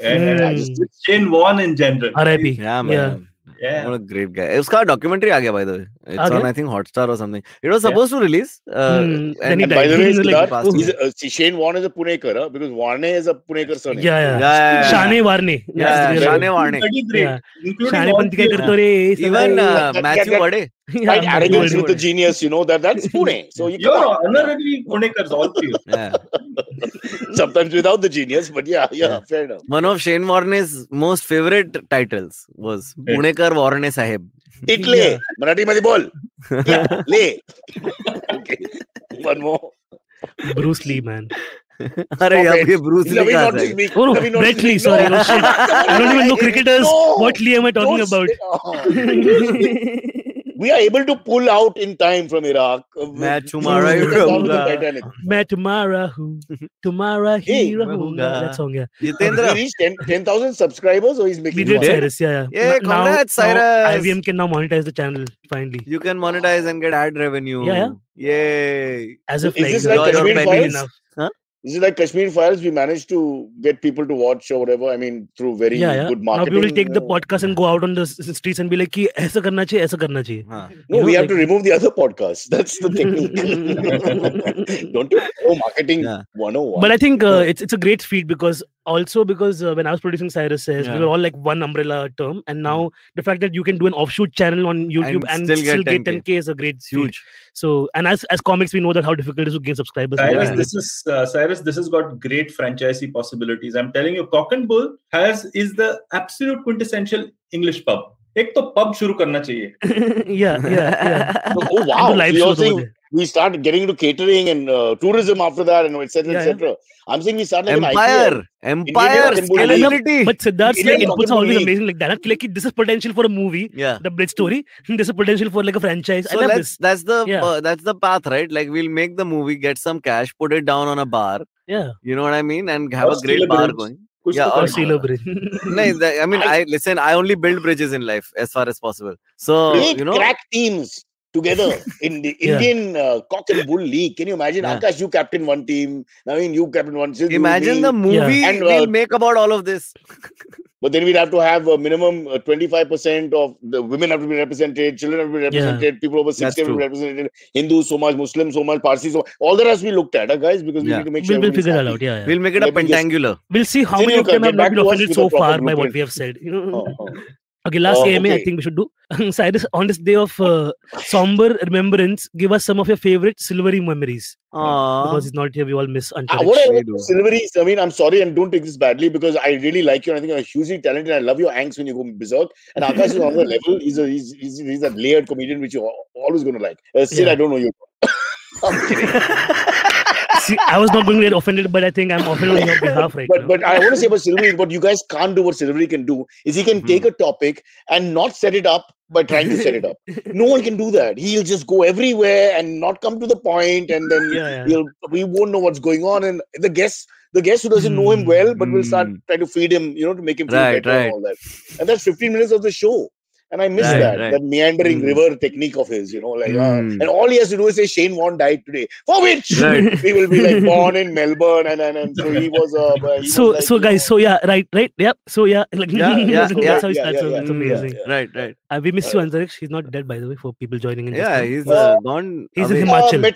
And, mm. and Shane Warne in general. R I P. Yeah, man. Yeah. Yeah, what a great guy. Uska documentary aa gaya, by the way. It's okay. on, I think, Hotstar or something. It was supposed yeah. to release. Uh, mm. and, and by the way, like, oh. uh, Shane Warne is a Punekar, huh? because Warne is a Punekar surname. Yeah, yeah. yeah, yeah, yeah. Shane Warne. Yeah, yeah, yeah. Shane Warne. Yeah. Shane Pantika karto re. Even uh, Matthew Vade. Quite arrogance with the genius, you know, that that's Pune. So you You're honorary Punekars, all three. Yeah. Sometimes without the genius, but yeah, yeah, yeah, fair enough. One of Shane Warne's most favorite titles was yeah. Punekar Warne Sahib. It lay. Yeah. Marathi Madi Bol. Yeah, lay. Okay. One more. Bruce Lee, man. Arey, yeah, Bruce Lee. Not this week. Oh, no, not Brett Lee, sorry. No. No, I don't even know cricketers. No. What Lee am I talking about? We are able to pull out in time from Iraq. Main tumhara hoonga. Main tumhara hoonga. Tumhara hero hoonga. That song, yeah. Jitendra. He reached ten thousand subscribers, so he's making We did Cyrus, yeah, yeah. Yeah, now, congrats, Cyrus. Now I V M can now monetize the channel, finally. You can monetize and get ad revenue. Yeah, yeah. Yay. As if like, like you're penny enough. Huh? This is like Kashmir Files. We managed to get people to watch or whatever. I mean, through very yeah, yeah. good marketing. Now we will take the podcast and go out on the streets and be like, ki, aisa karna chahiye, aisa karna chahiye. Huh. No, you we know, have like... to remove the other podcast. That's the technique. Don't you know marketing yeah. one oh one? But I think uh, it's it's a great feat because also because uh, when I was producing Cyrus Says, yeah. we were all like one umbrella term. And now the fact that you can do an offshoot channel on YouTube and, and still, still get ten K. ten K is a great huge. Feat. So, and as as comics, we know that how difficult it is to gain subscribers. Cyrus, yeah. this is uh, Cyrus. This has got great franchisee possibilities. I'm telling you, Cock and Bull has is the absolute quintessential English pub. Ek to pub shuru karna chahiye. Yeah, yeah, yeah. So, oh wow! Live so saying, we start getting into catering and uh, tourism after that, and et cetera, yeah, et cetera. Yeah. I'm saying we start like empire, an empire, scalability. But Siddharth's like inputs are always amazing like that. Like this is potential for a movie, yeah. the bridge story. This is potential for like a franchise. So I love this. That's the yeah. uh, that's the path, right? Like we'll make the movie, get some cash, put it down on a bar. Yeah, you know what I mean, and have or a great bar going. Yeah, or bridge. No, that, I mean, I, I listen. I only build bridges in life as far as possible. So make you know, crack teams. Together in the yeah. Indian uh, Cock and Bull League. Can you imagine? Yeah. Akash, you captain one team. I mean, you captain one team. Imagine the movie yeah. and, uh, we'll make about all of this. But then we'd have to have a minimum uh, twenty-five percent of the women have to be represented, children have to be represented, yeah. people over sixty have to be represented, Hindus so much, Muslims so much, Parsis so much. All that has to be looked at, uh, guys, because we yeah. need to make sure we'll, we'll figure it out. Yeah, yeah. We'll make it Let a pentangular. Just, we'll see how many of them have not been offended so far by what we have said. You know. Oh, oh. Okay, last oh, okay. A M A, I think we should do. Cyrus, on this day of uh, somber remembrance, give us some of your favorite Silverie memories. Aww. Because it's not here, we all miss Antariksh. Uh, what I love Silverie, I mean, I'm sorry and don't take this badly because I really like you and I think you're hugely talented. I love your angst when you go berserk. And Akash is on the level. He's a he's, he's, he's a layered comedian which you're always going to like. Uh, Sid, yeah. I don't know you. I'm kidding. See, I was not going to get offended, but I think I'm offended on your behalf right but, now. But I want to say about Silverie, what you guys can't do, what Silverie can do, is he can hmm. take a topic and not set it up by trying to set it up. No one can do that. He'll just go everywhere and not come to the point, and then yeah, yeah. He'll, we won't know what's going on. And the guest, the guest who doesn't mm. know him well, but mm. will start trying to feed him, you know, to make him feel right, better right. and all that. And that's fifteen minutes of the show. And I miss right, that, right. that meandering mm. river technique of his, you know, like, mm. uh, and all he has to do is say Shane Warne died today, for which right. he will be like born in Melbourne, and and, and so he was. Uh, uh, he so was like, so guys, so yeah, right, right, yep. So yeah, like yeah, yeah, that's yeah, how he starts. Yeah, yeah, yeah. That's amazing. Yeah, yeah. Right, right. Uh, we miss right. you, Antariksh. He's not dead, by the way, for people joining in. Yeah, he's uh, gone. He's I mean, in Himachal. Uh,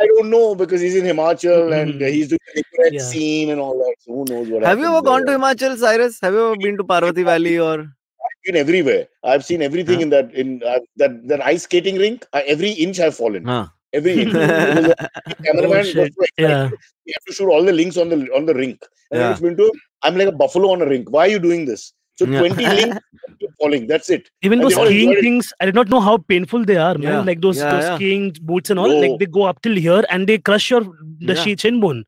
I don't know, because he's in Himachal mm. and he's doing the Nicorette yeah. scene and all that. So who knows what? Have you ever gone there. to Himachal, Cyrus? Have you ever been to Parvati Valley or? Been everywhere. I've seen everything huh. in that in uh, that that ice skating rink. Uh, every inch I've fallen. Huh. Every inch. Cameraman oh, was so yeah. We have to shoot all the links on the on the rink. And yeah. it's been to, I'm like a buffalo on a rink. Why are you doing this? So yeah. twenty links falling. That's it. Even and those skiing things, I did not know how painful they are, man. Yeah. Like those, yeah, those yeah. skiing boots and all. No. Like they go up till here and they crush your the yeah. shin bone.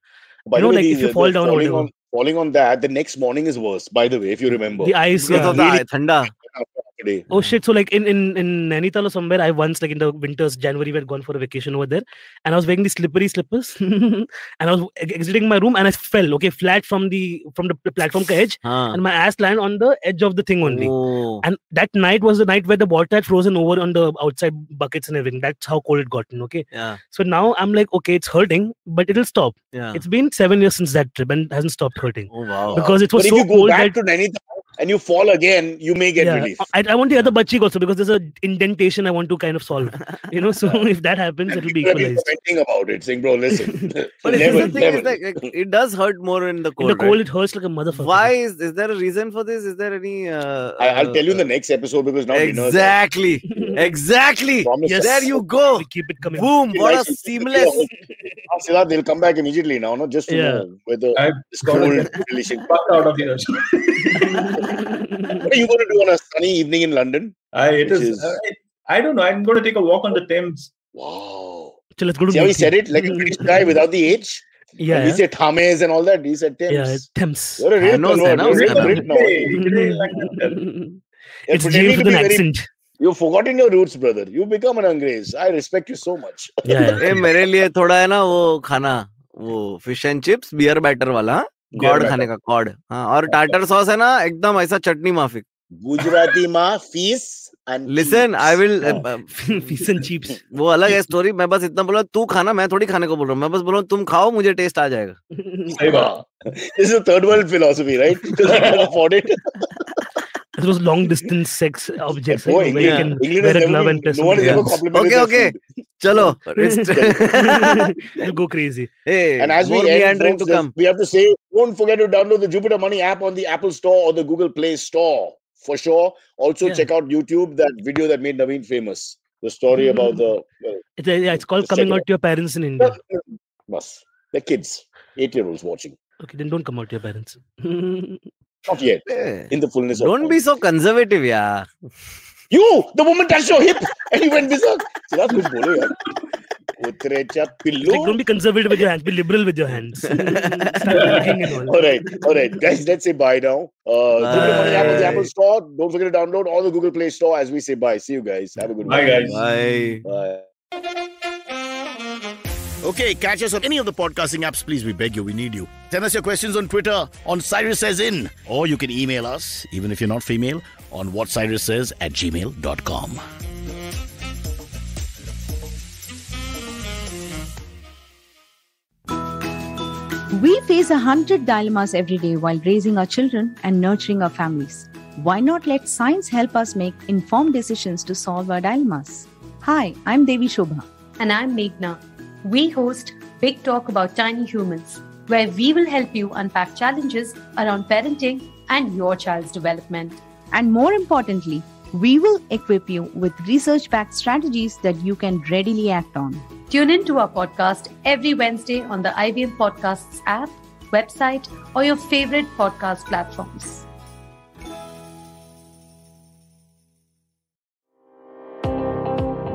By you know, like the, if you fall down or whatever. Falling on that, the next morning is worse, by the way, if you remember. The ice, yeah. Really thanda. Oh shit, so like in, in, in Nainital or somewhere, I once, like in the winters, January, we had gone for a vacation over there. And I was wearing these slippery slippers. And I was exiting my room and I fell, okay, flat from the from the platform edge. Huh. And my ass landed on the edge of the thing only. Oh. And that night was the night where the water had frozen over on the outside buckets and everything. That's how cold it gotten, okay? Yeah. So now I'm like, okay, it's hurting, but it'll stop. Yeah. It's been seven years since that trip and hasn't stopped hurting. Oh, wow. Because it was but so cold. If you go back that... to Nainital and you fall again, you may get yeah. relief. I, I want the other butt cheek also, because there's an indentation I want to kind of solve. You know, so if that happens, it'll be equalized. Commenting about it, saying, bro, listen. But level, the thing is like, it does hurt more in the cold. In the cold, right? It hurts like a motherfucker. Why is is there a reason for this? Is there any? Uh, I, I'll uh, tell you in the next episode, because now exactly, we know exactly. Yes. There you go. We keep it coming. Boom! What a seamless. Siddharth, they'll come back immediately now, no? Just to yeah. know whether it's cold. Fuck out of here. What are you going to do on a sunny evening in London? I, it is, is... I, I don't know. I'm going to take a walk on the Thames. Wow. So let's go to See how he said it? Like a British guy without the H? Yeah. He said Thames and all that. He said Thames. Yeah, Thames. You're a real Brit. It's James with an accent. Very... You've forgotten your roots, brother. You've become an Angres. I respect you so much. Yeah. Hey, mere liye thoda hai na wo khana. Wo fish and chips, beer batter wala. Cod khane ka, cod. Aur tartar sauce hai na, ekdam aisa chutney mafik. Gujarati ma, fees and Listen, I will... Fees and chips. Wo alag hai story. Main bas itna bola, tu khana, main thodi khane ko bol raha hu. Main bas bola, tum khao, mujhe taste aa jayega. This is a third world philosophy, right? Because I can afford it. It was long distance sex objects. Oh, right? yeah. you can wear a glove and press. No one ever complimented. Okay, okay. Chalo. You go crazy. Hey, and as we end, folks, to come. we have to say, don't forget to download the Jupiter Money app on the Apple Store or the Google Play Store for sure. Also, yeah. check out YouTube, that video that made Naveen famous. The story mm-hmm. about the. Uh, it's, uh, yeah, it's called Coming Out to Your Parents in India. Must. The kids, eight year olds watching. Okay, then don't come out to your parents. Not yet. Yeah. In the fullness Don't of Don't be so conservative, yeah. You! The woman touched your hip and you went berserk. So that's good, bolo, yeah. Like, don't be conservative with your hands. Be liberal with your hands. Alright, alright. Guys, let's say bye now. Uh, bye. Jupiter Money app on the Apple Store. Don't forget to download all the Google Play Store as we say bye. See you guys. Have a good bye, one. Bye, guys. Bye. Bye. Okay, catch us on any of the podcasting apps, please. We beg you, we need you. Send us your questions on Twitter, on Cyrus Says In. Or you can email us, even if you're not female, on what cyrus says at gmail dot com. We face a hundred dilemmas every day while raising our children and nurturing our families. Why not let science help us make informed decisions to solve our dilemmas? Hi, I'm Devi Shobha. And I'm Meghna. We host Big Talk About Tiny Humans, where we will help you unpack challenges around parenting and your child's development. And more importantly, we will equip you with research-backed strategies that you can readily act on. Tune in to our podcast every Wednesday on the I V M Podcasts app, website, or your favorite podcast platforms.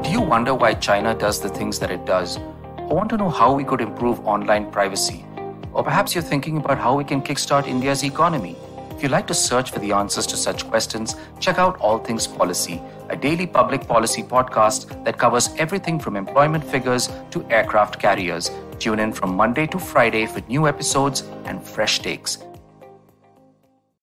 Do you wonder why China does the things that it does? I want to know how we could improve online privacy. Or perhaps you're thinking about how we can kickstart India's economy. If you'd like to search for the answers to such questions, check out All Things Policy, a daily public policy podcast that covers everything from employment figures to aircraft carriers. Tune in from Monday to Friday for new episodes and fresh takes.